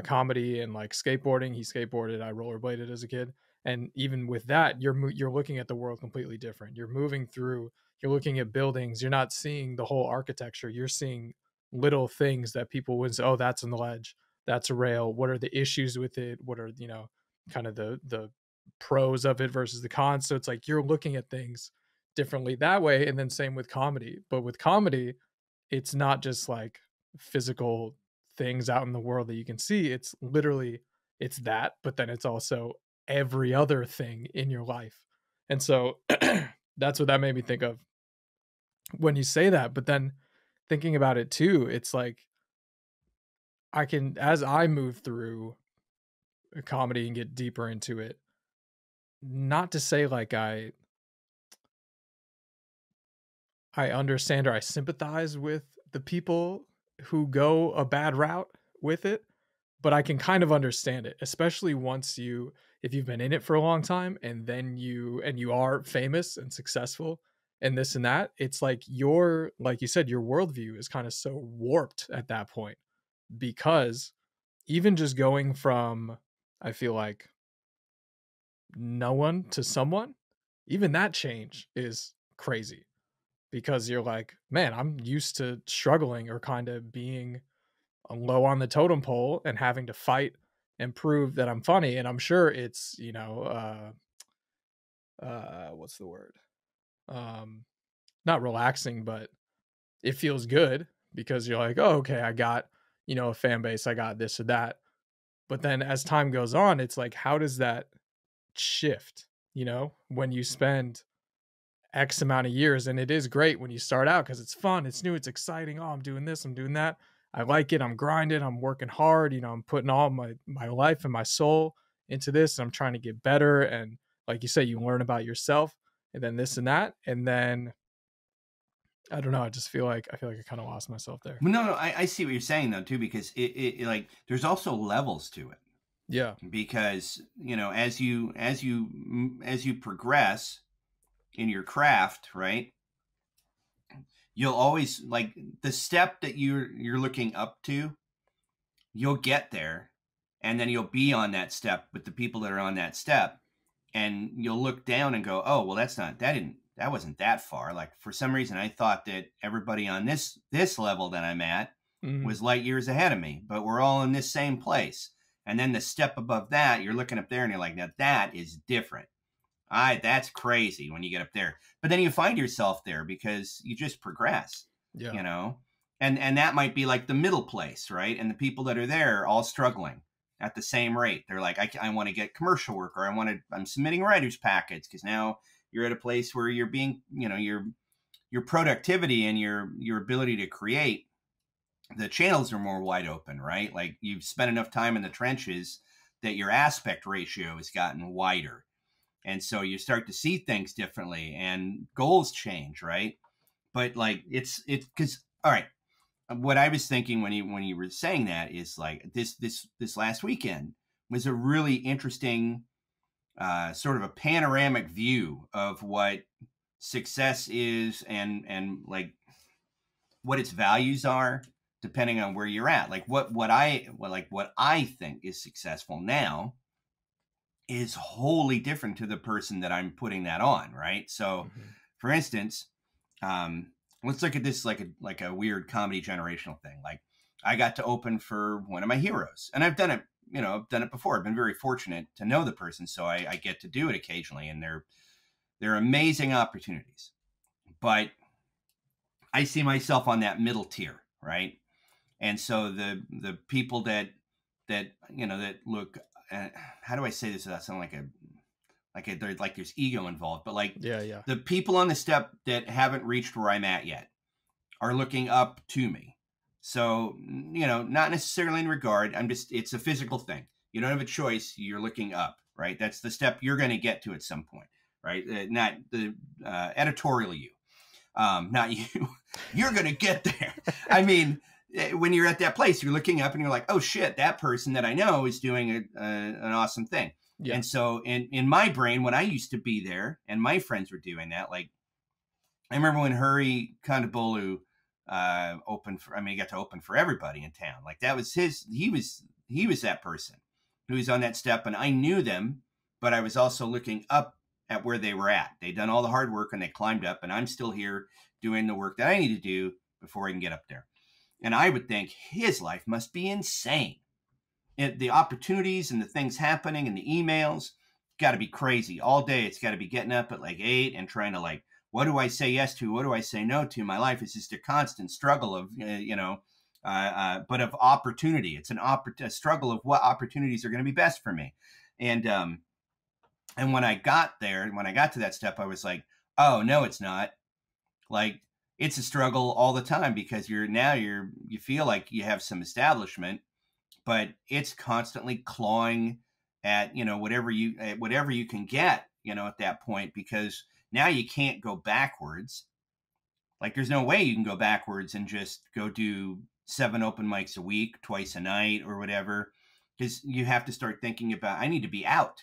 comedy and like skateboarding. He skateboarded, I rollerbladed as a kid. And even with that, you're looking at the world completely different. You're moving through, you're looking at buildings. You're not seeing the whole architecture. You're seeing little things that people would say, oh, that's an ledge, that's a rail. What are the issues with it? What are, you know, kind of the pros of it versus the cons. So it's like, you're looking at things differently that way. And then same with comedy, but with comedy, it's not just like physical things out in the world that you can see. It's literally, it's that, but then it's also every other thing in your life. And so that's what that made me think of when you say that. But then thinking about it too, it's like, I can, as I move through a comedy and get deeper into it, not to say like I understand or I sympathize with the people who go a bad route with it, but I can kind of understand it, especially once if you've been in it for a long time and then you are famous and successful and this and that, it's like like you said, your worldview is kind of so warped at that point, because even just going from, I feel like, no one to someone, even that change is crazy, because you're like, man, I'm used to struggling or kind of being low on the totem pole and having to fight and prove that I'm funny. And I'm sure it's, you know, what's the word? Not relaxing, but it feels good, because you're like, oh, okay, I got, you know, a fan base, I got this or that. But then as time goes on, it's like, how does that shift? You know, when you spend X amount of years, and it is great when you start out because it's fun, it's new, it's exciting. Oh, I'm doing this, I'm doing that. I like it. I'm grinding. I'm working hard. You know, I'm putting all my life and my soul into this. And I'm trying to get better. And like you say, you learn about yourself and then this and that. And then, I don't know. I just feel like I kind of lost myself there. No, I see what you're saying though too, because it like, there's also levels to it. Yeah. Because, you know, as you progress in your craft, right, you'll always, like, the step that you're looking up to, you'll get there, and then you'll be on that step with the people that are on that step, and you'll look down and go, oh, well, that wasn't that far. Like, for some reason, I thought that everybody on this level that I'm at was light years ahead of me, but we're all in this same place. And then the step above that, you're looking up there and you're like, now that is different. That's crazy when you get up there. But then you find yourself there because you just progress, yeah. You know, and that might be like the middle place, right? And the people that are there are all struggling at the same rate. They're like, I want to get commercial work, or I'm submitting writer's packets, because now you're at a place where you're being, you know, your productivity and your ability to create, the channels are more wide open, right? Like, you've spent enough time in the trenches that your aspect ratio has gotten wider. And so you start to see things differently and goals change, right? But like, it's because, all right, what I was thinking when you were saying that is like, this last weekend was a really interesting sort of a panoramic view of what success is and like what its values are depending on where you're at. Like what I think is successful now is wholly different to the person that I'm putting that on, right? So for instance, let's look at this like a weird comedy generational thing. Like, I got to open for one of my heroes, and I've done it, you know, I've done it before. I've been very fortunate to know the person, so I get to do it occasionally, and they're amazing opportunities. But I see myself on that middle tier, right? And so the people that that look, how do I say this without sounding like there's ego involved, but the people on the step that haven't reached where I'm at yet are looking up to me. So, not necessarily in regard. It's a physical thing. You don't have a choice. You're looking up, right? That's the step you're going to get to at some point, right? Not the editorial you, not you. You're going to get there. I mean, when you're at that place, you're looking up and you're like, oh shit, that person that I know is doing an awesome thing. Yeah. And so in my brain, when I used to be there and my friends were doing that, like I remember when Hari Kondabolu he got to open for everybody in town. Like that was he was that person who was on that step, and I knew them, but I was also looking up at where they were at. They'd done all the hard work and they climbed up, and I'm still here doing the work that I need to do before I can get up there. And I would think his life must be insane. The opportunities and the things happening and the emails got to be crazy all day. It's got to be getting up at like 8 and trying to like, what do I say yes to? What do I say no to? My life is just a constant struggle of, but of opportunity. It's a struggle of what opportunities are going to be best for me. And when I got to that step, I was like, oh no, it's not. Like it's a struggle all the time because you feel like you have some establishment, but it's constantly clawing at, whatever you can get, at that point, because now you can't go backwards. Like there's no way you can go backwards and just go do 7 open mics a week, twice a night or whatever. Cause you have to start thinking about, I need to be out.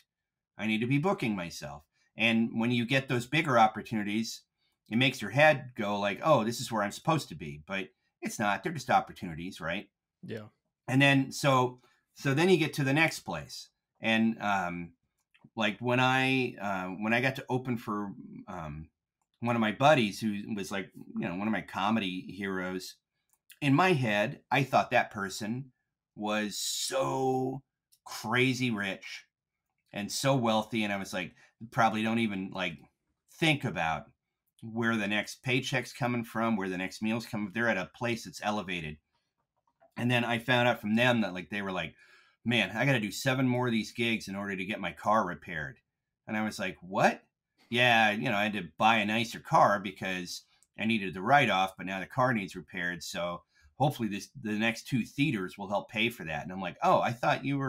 I need to be booking myself. And when you get those bigger opportunities, it makes your head go like, oh, this is where I'm supposed to be, but it's not, they're just opportunities. Right. Yeah. And then, so then you get to the next place. And, like when I got to open for, one of my buddies who was like, one of my comedy heroes, in my head, I thought that person was so crazy rich and so wealthy. And I was like, probably don't even like think about where the next paycheck's coming from, where the next meal's coming from. They're at a place that's elevated. And then I found out from them that like, they were like, man, I got to do 7 more of these gigs in order to get my car repaired. And I was like, what? Yeah. I had to buy a nicer car because I needed the write-off, but now the car needs repaired. So hopefully the next 2 theaters will help pay for that. And I'm like, oh, I thought you,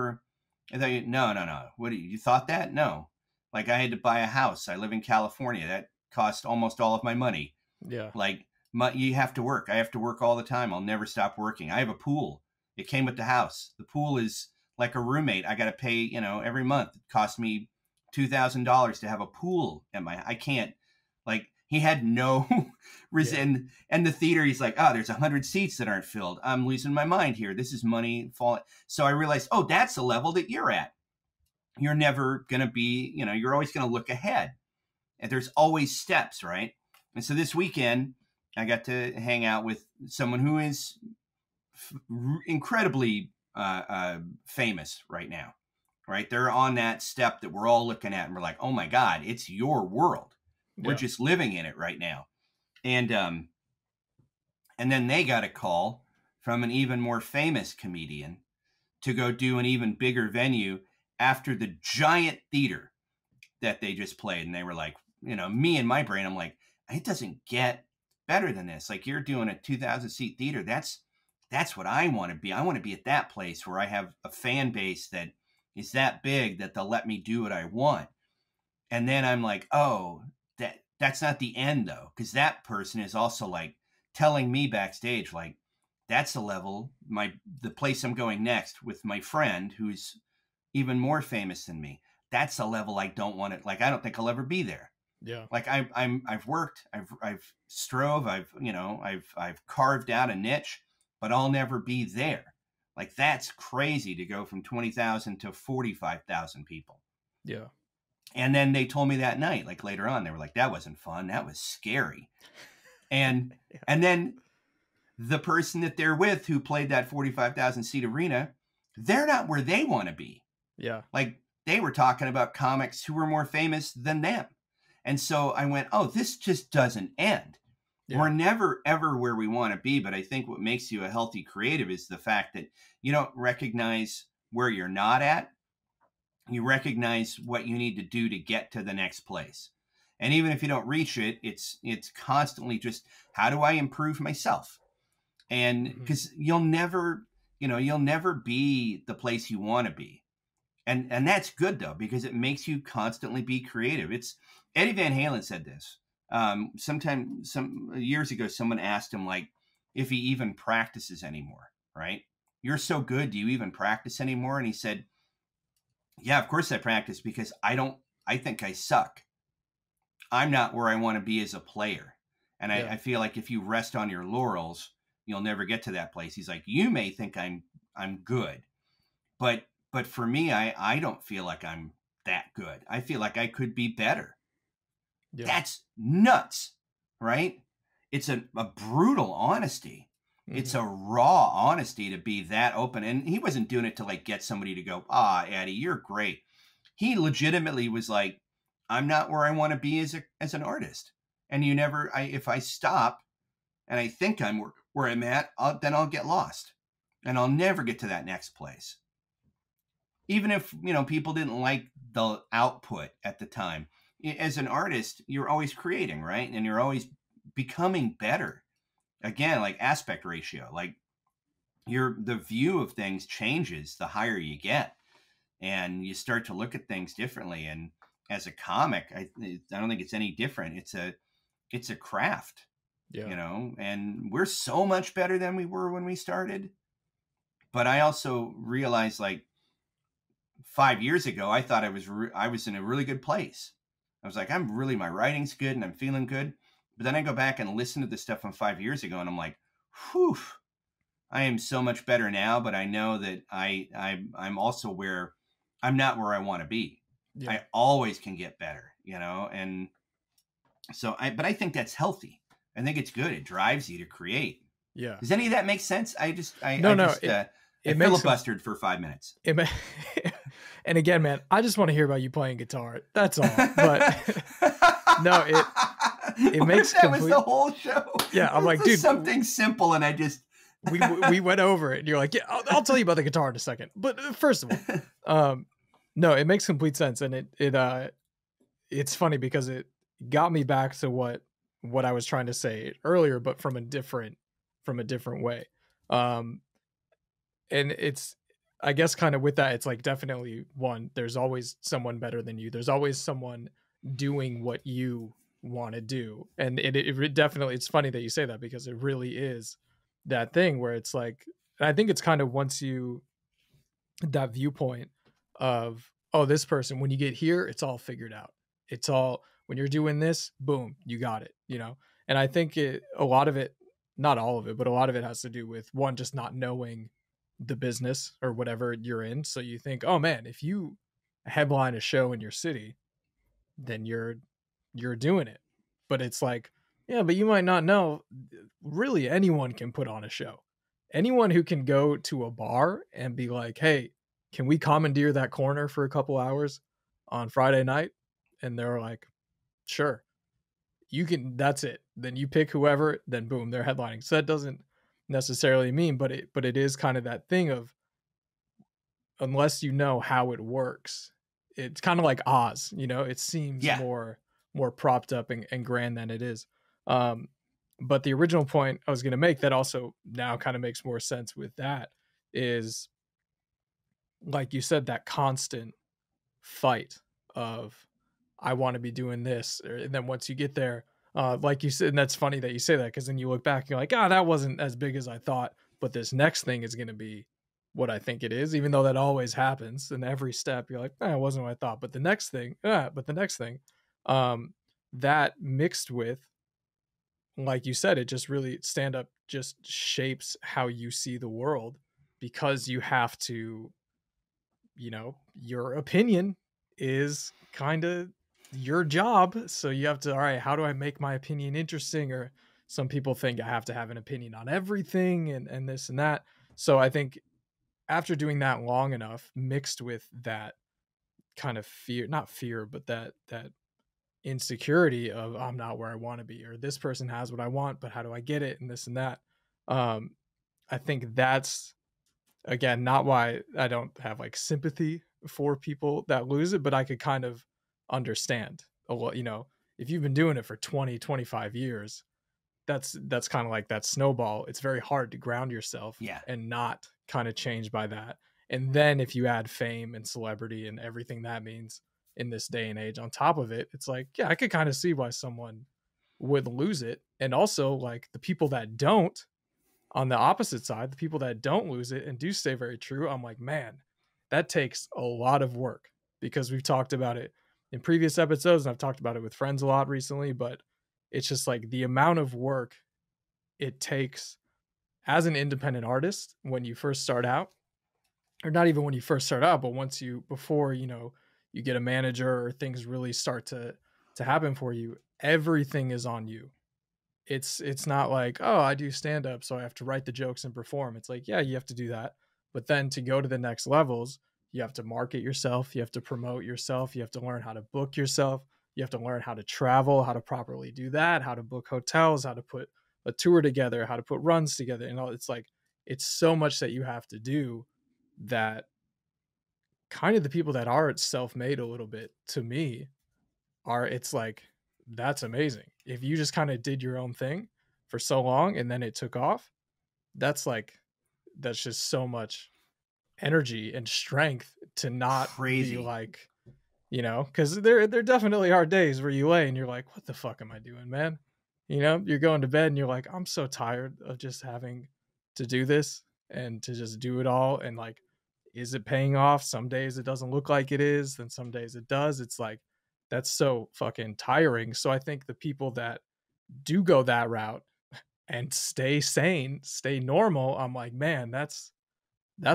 no. What do you thought that? No. Like I had to buy a house. I live in California. That cost almost all of my money. Yeah. Like you have to work. I have to work all the time. I'll never stop working. I have a pool. It came with the house. The pool is like a roommate. I got to pay, every month. It cost me $2,000 to have a pool at I can't, like, he had no reason. Yeah. And the theater, he's like, oh, there's 100 seats that aren't filled. I'm losing my mind here. This is money falling. So I realized, oh, that's the level that you're at. You're never going to be, you're always going to look ahead. And there's always steps, right? And so this weekend, I got to hang out with someone who is incredibly famous right now, right? They're on that step that we're all looking at and we're like, oh my God, it's your world. Yeah. We're just living in it right now. And then they got a call from an even more famous comedian to go do an even bigger venue after the giant theater that they just played. And they were like, me in my brain, I'm like, it doesn't get better than this. Like you're doing a 2,000 seat theater. That's what I want to be. I want to be at that place where I have a fan base that is that big that they'll let me do what I want. And then I'm like, oh, that's not the end though. Cause that person is also like telling me backstage, like that's the level, the place I'm going next with my friend who's even more famous than me. That's a level I don't want it. Like, I don't think I'll ever be there. Yeah. Like I've worked, I've strove, I've carved out a niche, but I'll never be there. Like that's crazy to go from 20,000 to 45,000 people. Yeah. And then they told me that night, like later on, they were like, that wasn't fun. That was scary. And, yeah. And then the person that they're with who played that 45,000 seat arena, they're not where they want to be. Yeah. Like they were talking about comics who were more famous than them. And so I went, oh, this just doesn't end. Yeah. We're never, ever where we want to be. But I think what makes you a healthy creative is the fact that you don't recognize where you're not at. You recognize what you need to do to get to the next place. And even if you don't reach it, it's constantly just, how do I improve myself? And because you'll never be the place you want to be. And that's good, though, because it makes you constantly be creative. It's Eddie Van Halen said this some years ago. Someone asked him, like, if he even practices anymore, right? You're so good. Do you even practice anymore? And he said, yeah, of course I practice, because I think I suck. I'm not where I want to be as a player. And yeah. I feel like if you rest on your laurels, you'll never get to that place. He's like, you may think I'm good, but for me, I don't feel like I'm that good. I feel like I could be better. Yeah. That's nuts, right? It's a brutal honesty. Mm-hmm. It's a raw honesty to be that open. And he wasn't doing it to like get somebody to go, Eddie, you're great. He legitimately was like, I'm not where I want to be as an artist. And you never, if I stop and I think I'm where I'm at, then I'll get lost and I'll never get to that next place. Even if, people didn't like the output at the time, as an artist, you're always creating, right? And you're always becoming better. Again, like aspect ratio, like the view of things changes the higher you get, and you start to look at things differently. And as a comic, I don't think it's any different. It's a craft, yeah. And we're so much better than we were when we started. But I also realized, like, 5 years ago, I thought I was in a really good place. I was like, my writing's good and I'm feeling good. But then I go back and listen to the stuff from 5 years ago and I'm like, whew, I am so much better now. But I know that I'm also where I'm not where I want to be. Yeah. I always can get better, and so but I think that's healthy. I think it's good. It drives you to create. Yeah. Does any of that make sense? I filibustered for 5 minutes. And again, man, I just want to hear about you playing guitar. That's all. But no, it makes that was the whole show. Yeah, I'm like, dude, something simple, and I just we went over it. And you're like, yeah, I'll tell you about the guitar in a second. But first of all, no, it makes complete sense, and it's funny because it got me back to what I was trying to say earlier, but from a different way. And it's, I guess, kind of with that, it's like, definitely one, there's always someone better than you. There's always someone doing what you want to do. And it definitely, it's funny that you say that, because it really is that thing where it's like, and I think it's kind of once you, that viewpoint of, oh, this person, when you get here, it's all figured out. It's all, when you're doing this, boom, you got it, And I think a lot of it, not all of it, but a lot of it has to do with, one, just not knowing the business or whatever you're in. So you think, oh man, if you headline a show in your city, then you're doing it. But it's like, yeah, but you might not know, really, anyone can put on a show. Anyone who can go to a bar and be like, hey, can we commandeer that corner for a couple hours on Friday night? And they're like, sure, you can. That's it. Then you pick whoever, then boom, they're headlining. So that doesn't necessarily mean, but it is kind of that thing of, unless you know how it works, it's kind of like Oz, it seems, yeah, more propped up and grand than it is. But the original point I was going to make, that also now kind of makes more sense with that, is like you said, that constant fight of, I want to be doing this, and then once you get there, like you said, and that's funny that you say that, because then you look back and you're like, that wasn't as big as I thought, but this next thing is going to be what I think it is, even though that always happens. And every step you're like, it wasn't what I thought, but the next thing, that mixed with, like you said, it just really, stand up just shapes how you see the world, because you have to, your opinion is kind of your job. So you have to, all right, how do I make my opinion interesting? Or some people think I have to have an opinion on everything and this and that. So I think after doing that long enough, mixed with that kind of fear, not fear, but that insecurity of, I'm not where I want to be, or this person has what I want, but how do I get it? And this and that. I think that's again, not why I don't have like sympathy for people that lose it, but I could kind of understand a lot. You know, if you've been doing it for 20, 25 years, that's kind of like that snowball. It's very hard to ground yourself and not kind of change by that. And then if you add fame and celebrity and everything that means in this day and age on top of it, it's like, yeah, I could kind of see why someone would lose it. And also like the people that don't, on the opposite side, the people that don't lose it and do stay very true, I'm like, man, that takes a lot of work, because we've talked about it in previous episodes and I've talked about it with friends a lot recently, but it's just like the amount of work it takes as an independent artist when you first start out, or not even when you first start out, but once you, before, you know, you get a manager or things really start to happen for you, everything is on you. It's not like, oh, I do stand up, so I have to write the jokes and perform. It's like, yeah, you have to do that. But then to go to the next levels, you have to market yourself. You have to promote yourself. You have to learn how to book yourself. You have to learn how to travel, how to properly do that, how to book hotels, how to put a tour together, how to put runs together. And all, it's like, it's so much that you have to do that kind of the people that are self-made a little bit, to me, are, it's like, that's amazing. If you just kind of did your own thing for so long and then it took off, that's like, that's just so much energy and strength to not be like, you know, because there definitely are days where you lay and you're like, what the fuck am I doing, man? You know, you're going to bed and you're like, I'm so tired of just having to do this and to just do it all. And like, is it paying off? Some days it doesn't look like it is. Then some days it does. It's like, that's so fucking tiring. So I think the people that do go that route and stay sane, stay normal, I'm like, man, that's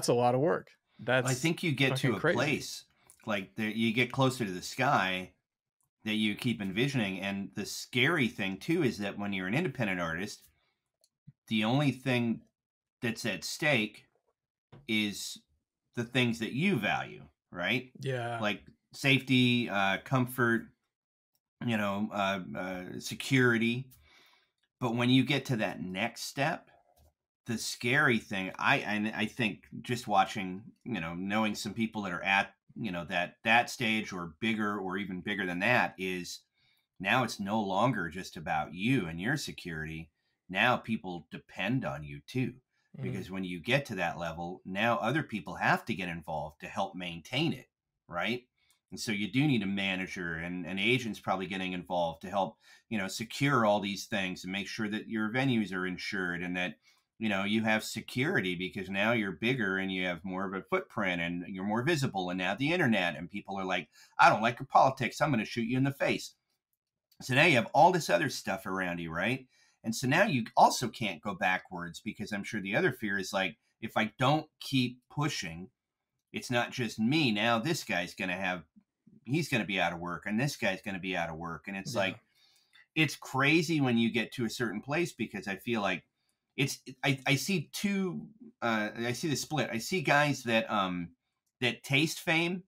a lot of work. That's, I think you get to a crazy place, like you get closer to the sky that you keep envisioning. And the scary thing too is that when you're an independent artist, the only thing that's at stake is the things that you value, right? Yeah. Like safety, comfort, you know, security. But when you get to that next step, the scary thing, I think just watching, you know, knowing some people that are at, you know, that stage or bigger or even bigger than that, is now it's no longer just about you and your security. Now people depend on you too, because when you get to that level, now other people have to get involved to help maintain it, right? And so you do need a manager and an agent's probably getting involved to help, you know, secure all these things and make sure that your venues are insured and that, you know, you have security, because now you're bigger and you have more of a footprint and you're more visible. And now the internet, and people are like, I don't like your politics, I'm going to shoot you in the face. So now you have all this other stuff around you, right? And so now you also can't go backwards, because I'm sure the other fear is like, if I don't keep pushing, it's not just me. Now this guy's going to have, he's going to be out of work, and this guy's going to be out of work. And it's like, it's crazy when you get to a certain place, because I feel like it's, I see two, I see the split. I see guys that, that taste fame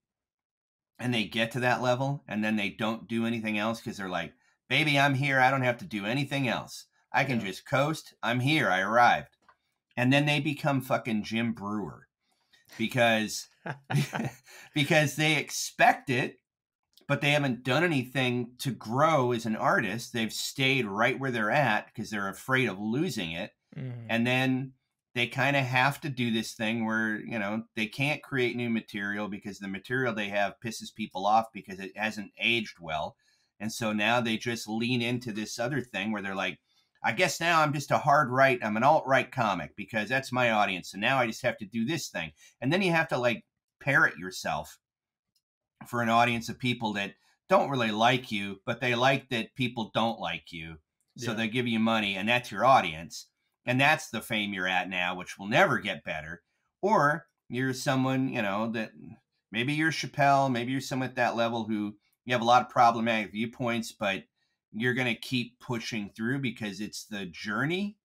and they get to that level and then they don't do anything else. 'Cause they're like, baby, I'm here. I don't have to do anything else. I can just coast. I'm here. I arrived. And then they become fucking Jim Brewer, because they expect it, but they haven't done anything to grow as an artist. They've stayed right where they're at because they're afraid of losing it. And then they kind of have to do this thing where, you know, they can't create new material because the material they have pisses people off because it hasn't aged well. And so now they just lean into this other thing where they're like, I guess now I'm just a hard right. I'm an alt-right comic because that's my audience. So now I just have to do this thing. And then you have to like parrot yourself for an audience of people that don't really like you, but they like that people don't like you. So they give you money, and that's your audience. And that's the fame you're at now, which will never get better. Or you're someone, you know, that maybe you're Chappelle, maybe you're someone at that level who you have a lot of problematic viewpoints, but you're going to keep pushing through because it's the journey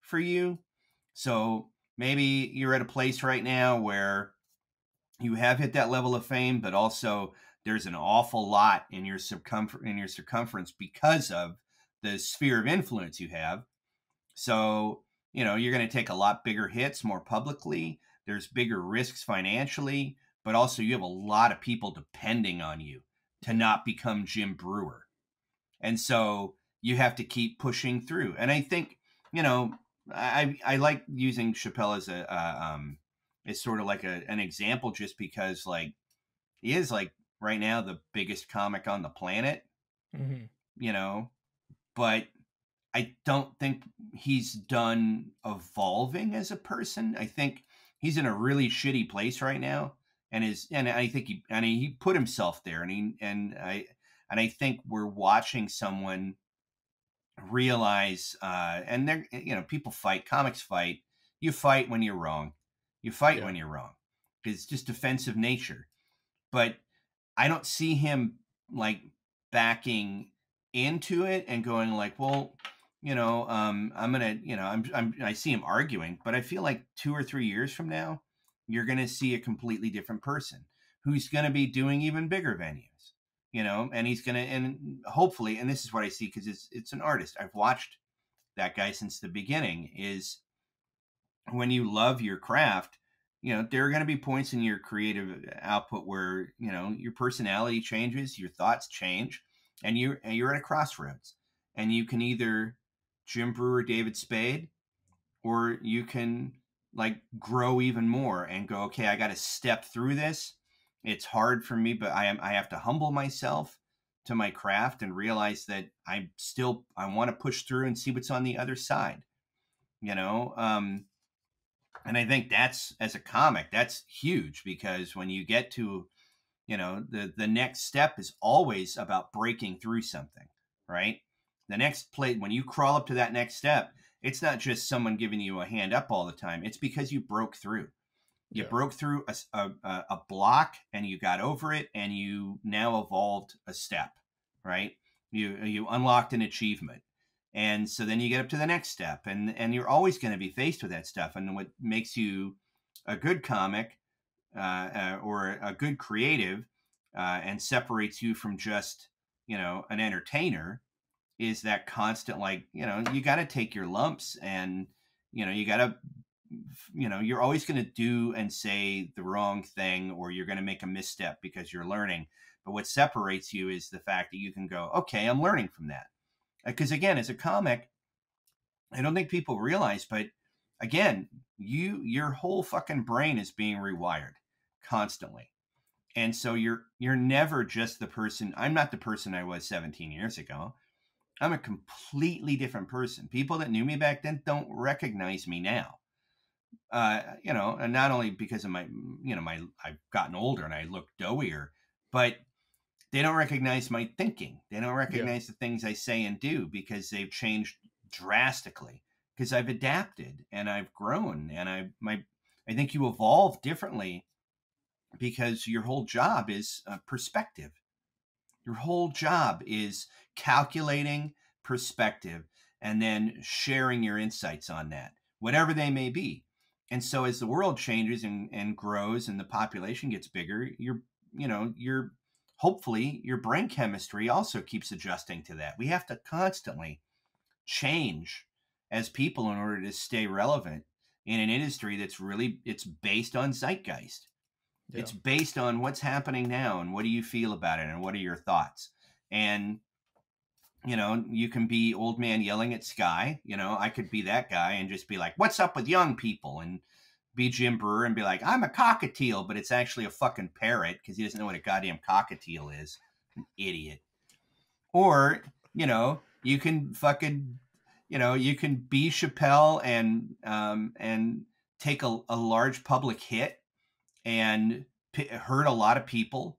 for you. So maybe you're at a place right now where you have hit that level of fame, but also there's an awful lot in your circumference because of the sphere of influence you have. So, you know, you're going to take a lot bigger hits more publicly, There's bigger risks financially, but also you have a lot of people depending on you to not become Jim Brewer. And so you have to keep pushing through. And I think, you know, I like using Chappelle as a, it's sort of like an example, just because like he is like right now the biggest comic on the planet, mm-hmm. you know, but I don't think he's done evolving as a person. I think he's in a really shitty place right now. And I think he put himself there, and I think we're watching someone realize, and they're, you know, people fight, comics fight, you fight when you're wrong. You fight when you're wrong. It's just defensive nature, but I don't see him like backing into it and going like, well, you know, I'm going to, you know, I see him arguing, but I feel like 2 or 3 years from now, you're going to see a completely different person who's going to be doing even bigger venues, you know, and he's going to, and hopefully, and this is what I see, because it's an artist. I've watched that guy since the beginning, is when you love your craft, you know, there are going to be points in your creative output where, you know, your personality changes, your thoughts change, and you're at a crossroads, and you can either Jim Brewer, David Spade, or you can like grow even more and go, okay, I got to step through this. It's hard for me, but I have to humble myself to my craft and realize that I want to push through and see what's on the other side, you know? And I think that's, as a comic, that's huge, because when you get to, you know, the next step is always about breaking through something, right? The next plate, when you crawl up to that next step, it's not just someone giving you a hand up all the time. It's because you broke through. You broke through a block, and you got over it, and you now evolved a step, right? You unlocked an achievement. And so then you get up to the next step, and you're always going to be faced with that stuff. And what makes you a good comic or a good creative and separates you from just, you know, an entertainer is that constant, like, you know, you got to take your lumps, and, you know, you got to, you know, you're always going to do and say the wrong thing, or you're going to make a misstep because you're learning. But what separates you is the fact that you can go, okay, I'm learning from that. Because again, as a comic, I don't think people realize, but again, your whole fucking brain is being rewired constantly. And so you're never just the person. I'm not the person I was 17 years ago. I'm a completely different person. People that knew me back then don't recognize me now. You know, and not only because of my, you know, I've gotten older and I look doughier, but they don't recognize my thinking. They don't recognize the things I say and do, because they've changed drastically, because I've adapted and I've grown, and I think you evolve differently, because your whole job is perspective. Your whole job is calculating perspective and then sharing your insights on that, whatever they may be. And so as the world changes and grows and the population gets bigger, hopefully your brain chemistry also keeps adjusting to that. We have to constantly change as people in order to stay relevant in an industry that's really, it's based on zeitgeist. Yeah. It's based on what's happening now, and what do you feel about it, and what are your thoughts? And, you know, you can be old man yelling at sky. You know, I could be that guy and just be like, what's up with young people? And be Jim Brewer and be like, I'm a cockatiel, but it's actually a fucking parrot, because he doesn't know what a goddamn cockatiel is. An idiot. Or, you know, you can fucking, you know, you can be Chappelle and take a large public hit and hurt a lot of people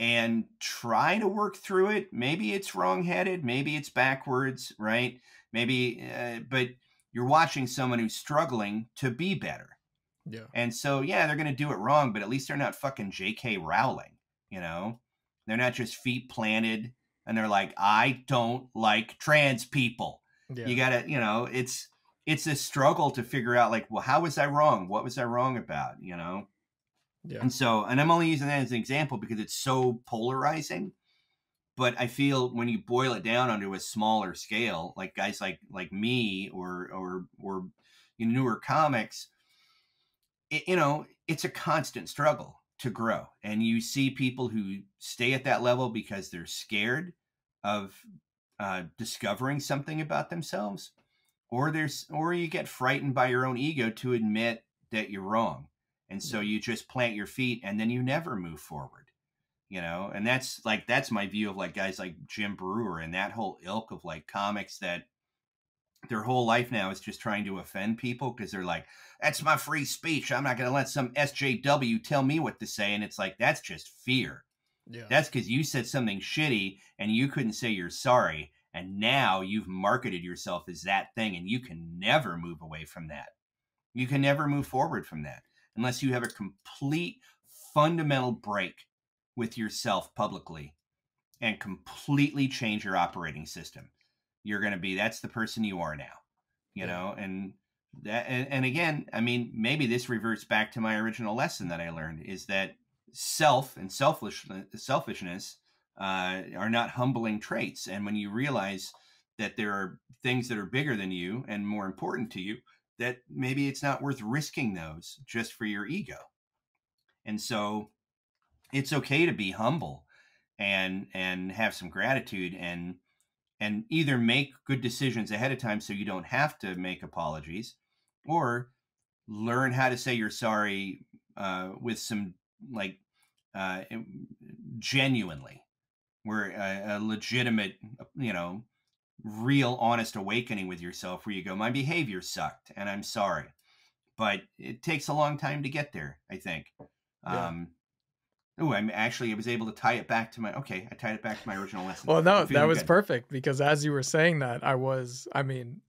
and try to work through it. Maybe it's wrongheaded, maybe it's backwards, right? Maybe, but you're watching someone who's struggling to be better. Yeah. And so, yeah, they're going to do it wrong, but at least they're not fucking JK Rowling, you know? They're not just feet planted and they're like, I don't like trans people. Yeah. You got to, you know, it's a struggle to figure out like, well, how was I wrong? What was I wrong about, you know? Yeah. And so, and I'm only using that as an example because it's so polarizing, but I feel when you boil it down onto a smaller scale, like guys like me or newer comics, you know, it's a constant struggle to grow. And you see people who stay at that level because they're scared of discovering something about themselves, or you get frightened by your own ego to admit that you're wrong. And so you just plant your feet and then you never move forward, you know? And that's like, that's my view of like guys like Jim Brewer and that whole ilk of like comics that their whole life now is just trying to offend people. 'Cause they're like, that's my free speech. I'm not going to let some SJW tell me what to say. And it's like, that's just fear. Yeah. That's 'cause you said something shitty and you couldn't say you're sorry. And now you've marketed yourself as that thing. And you can never move away from that. You can never move forward from that. Unless you have a complete fundamental break with yourself publicly and completely change your operating system, you're going to be, that's the person you are now, you know? And that, and again, I mean, maybe this reverts back to my original lesson that I learned is that self and selfishness are not humbling traits. And when you realize that there are things that are bigger than you and more important to you, that maybe it's not worth risking those just for your ego. And so it's okay to be humble and have some gratitude and either make good decisions ahead of time so you don't have to make apologies, or learn how to say you're sorry with some like genuinely, where a legitimate, you know, real honest awakening with yourself where you go, my behavior sucked and I'm sorry. But it takes a long time to get there, I think. Yeah. I was able to tie it back to my, okay, I tied it back to my original lesson. Well, no, that was perfect, because as you were saying that, I mean,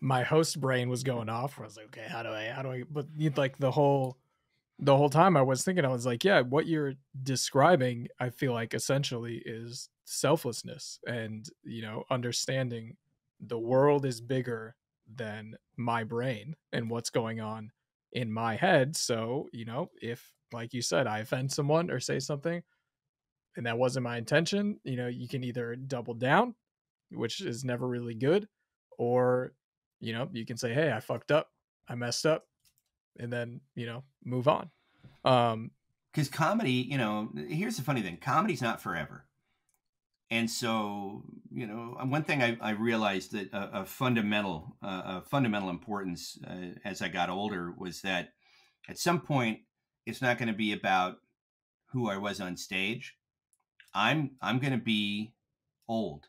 my host brain was going off. I was like, okay, how do I, but like the whole time I was thinking, I was like, yeah, what you're describing, I feel like essentially is selflessness, and, you know, understanding the world is bigger than my brain and what's going on in my head. So, you know, if, like you said, I offend someone or say something and that wasn't my intention, you know, you can either double down, which is never really good, or, you know, you can say, hey, I fucked up, I messed up, and then, you know, move on. 'Cause comedy, you know, here's the funny thing. Comedy's not forever. And so, you know, one thing I realized that a fundamental importance as I got older was that at some point, it's not going to be about who I was on stage. I'm going to be old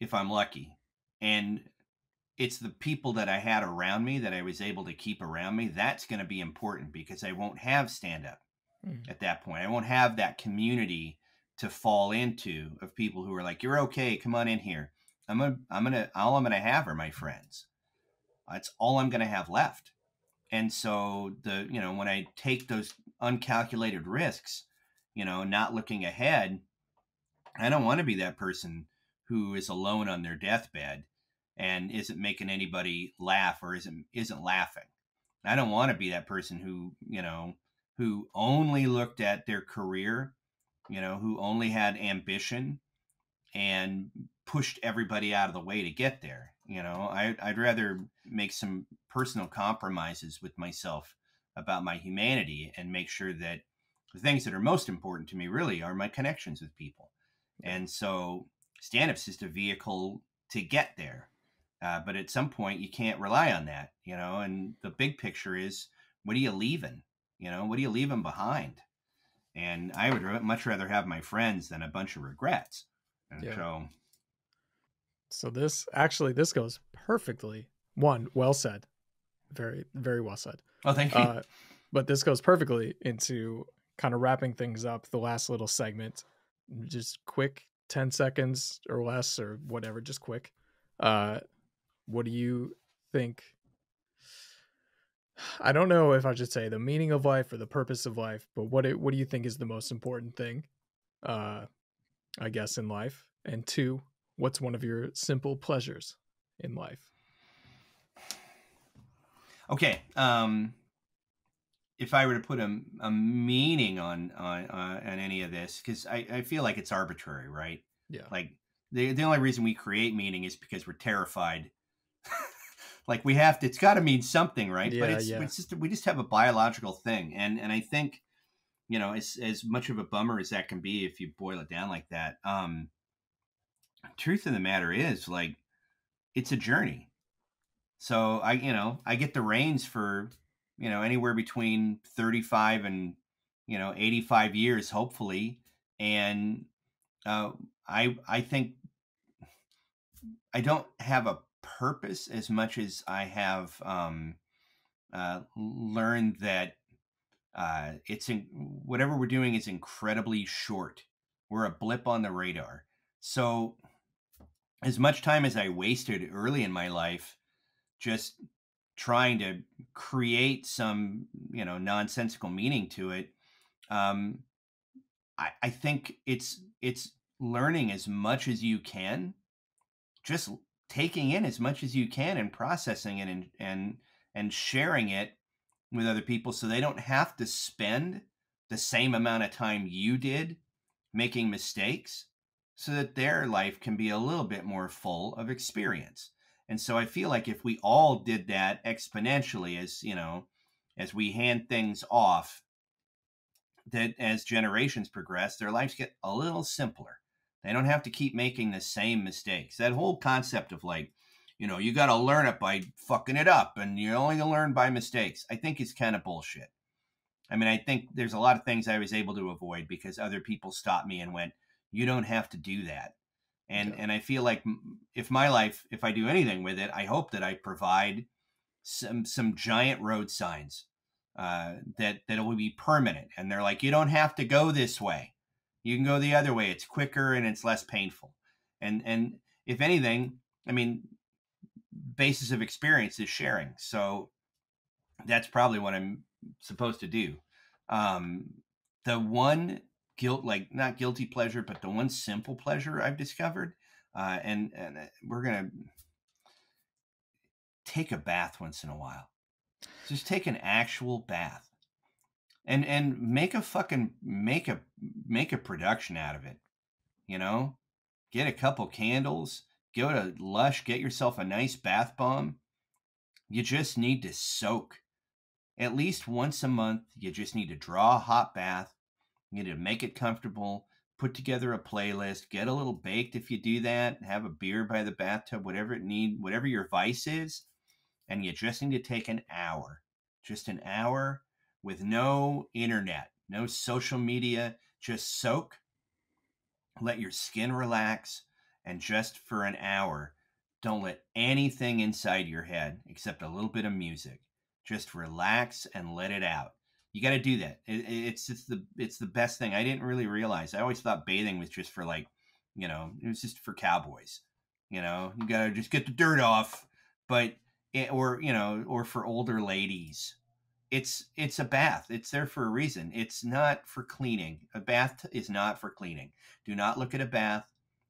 if I'm lucky. And it's the people that I had around me that I was able to keep around me. That's going to be important, because I won't have stand up at that point. I won't have that community to fall into of people who are like, you're okay, come on in here. All I'm going to have are my friends. That's all I'm going to have left. And so you know, when I take those uncalculated risks, you know, not looking ahead, I don't want to be that person who is alone on their deathbed and isn't making anybody laugh or isn't laughing. I don't want to be that person who, you know, who only looked at their career, you know, who only had ambition and pushed everybody out of the way to get there. You know, I'd rather make some personal compromises with myself about my humanity and make sure that the things that are most important to me really are my connections with people. And so stand-up's just a vehicle to get there. But at some point you can't rely on that, you know, and the big picture is, what are you leaving? You know, what are you leaving behind? And I would much rather have my friends than a bunch of regrets. And yeah. So this goes perfectly. One, well said. Very, very well said. Oh, thank you. But this goes perfectly into kind of wrapping things up, the last little segment. Just quick 10 seconds or less or whatever, just quick. What do you think? I don't know if I should say the meaning of life or the purpose of life, but what do you think is the most important thing, I guess, in life? And two, what's one of your simple pleasures in life? Okay. If I were to put a meaning on any of this, 'cause I feel like it's arbitrary, right? Yeah. Like the only reason we create meaning is because we're terrified Like we have to, it's got to mean something, right? Yeah, but it's just, we just have a biological thing. And I think, you know, as much of a bummer as that can be, if you boil it down like that, truth of the matter is, like, it's a journey. So I get the reins for, anywhere between 35 and, 85 years, hopefully. And, I think I don't have a purpose as much as I have, learned that, whatever we're doing is incredibly short. We're a blip on the radar. So as much time as I wasted early in my life, just trying to create some, nonsensical meaning to it. I think it's learning as much as you can, just taking in as much as you can and processing it and sharing it with other people so they don't have to spend the same amount of time you did making mistakes, so that their life can be a little bit more full of experience. And so I feel like if we all did that exponentially, as we hand things off, that as generations progress, their lives get a little simpler. They don't have to keep making the same mistakes. That whole concept of like, you got to learn it by fucking it up and you're only going to learn by mistakes, I think is kind of bullshit. I mean, I think there's a lot of things I was able to avoid because other people stopped me and went, you don't have to do that. And I feel like if my life, if I do anything with it, I hope that I provide some giant road signs that it will be permanent. And they're like, you don't have to go this way. You can go the other way. It's quicker and it's less painful. And if anything, I mean, basis of experience is sharing. So that's probably what I'm supposed to do. The one not guilty pleasure, but the one simple pleasure I've discovered. And we're going to take a bath once in a while. Just take an actual bath and make a production out of it. Get a couple candles, go to Lush, get yourself a nice bath bomb. You just need to soak at least once a month. You just need to draw a hot bath. You need to make it comfortable, put together a playlist, get a little baked if you do that, have a beer by the bathtub, whatever your vice is. And you just need to take an hour with no internet, no social media, just soak, let your skin relax, and just for an hour, don't let anything inside your head except a little bit of music. Just relax and let it out. You got to do that. It's the best thing. I didn't really realize. I always thought bathing was just for it was just for cowboys. You got to just get the dirt off, or for older ladies. It's a bath. It's there for a reason. It's not for cleaning. A bath is not for cleaning. Do not look at a bath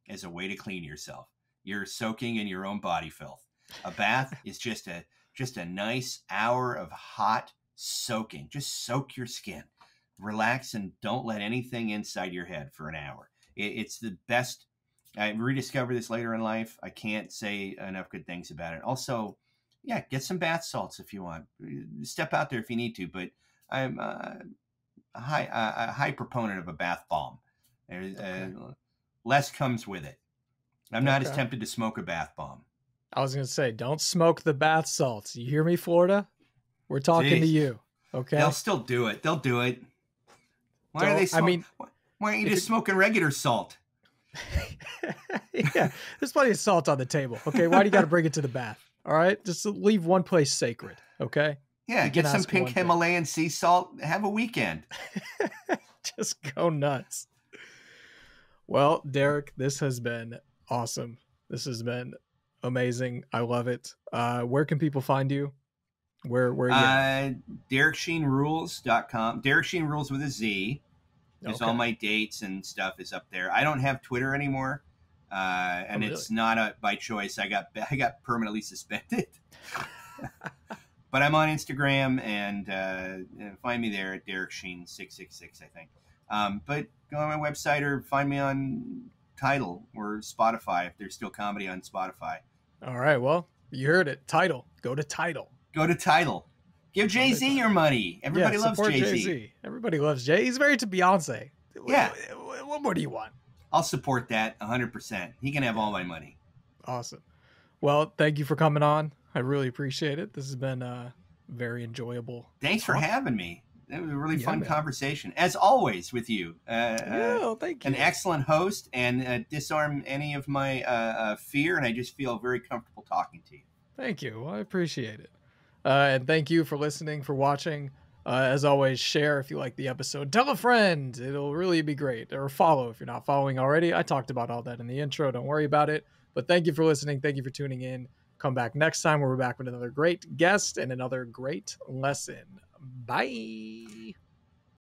as a way to clean yourself. You're soaking in your own body filth. A bath is just a nice hour of hot soaking. Just soak your skin, relax, and don't let anything inside your head for an hour. It's the best. I rediscovered this later in life. I can't say enough good things about it. Also, yeah, get some bath salts if you want. Step out there if you need to, but I'm a high proponent of a bath bomb. Okay. Less comes with it. I'm not as tempted to smoke a bath bomb. I was going to say, don't smoke the bath salts. You hear me, Florida? We're talking to you, okay? They'll still do it. They'll do it. Why aren't you just smoking regular salt? Yeah, there's plenty of salt on the table, okay? Why do you got to bring it to the bath, all right? Just leave one place sacred, okay? Yeah, get some pink Himalayan sea salt. Have a weekend. Just go nuts. Well, Derek, this has been awesome. This has been amazing. I love it. Where can people find you? Where are you? DerekSheenRules.com. Derek Sheen Rules with a Z. There's all my dates and stuff is up there. I don't have Twitter anymore. And it's not by choice. I got permanently suspended. But I'm on Instagram, and find me there at Derek Sheen 666, I think. But go on my website or find me on Tidal or Spotify if there's still comedy on Spotify. All right. Well, You heard it. Tidal. Go to Tidal. Go to Tidal. Give Jay-Z your money. Everybody loves Jay-Z. Everybody loves Jay. He's married to Beyonce. Yeah. What more do you want? I'll support that 100%. He can have all my money. Awesome. Well, thank you for coming on. I really appreciate it. This has been very enjoyable. Thanks for having me. It was a really fun conversation, as always, with you. Thank you. An excellent host, and disarm any of my fear, and I just feel very comfortable talking to you. Thank you. Well, I appreciate it. And thank you for listening, for watching. As always, share if you like the episode. Tell a friend. It'll really be great. Or follow if you're not following already. I talked about all that in the intro. Don't worry about it. But thank you for listening. Thank you for tuning in. Come back next time where we're back with another great guest and another great lesson. Bye.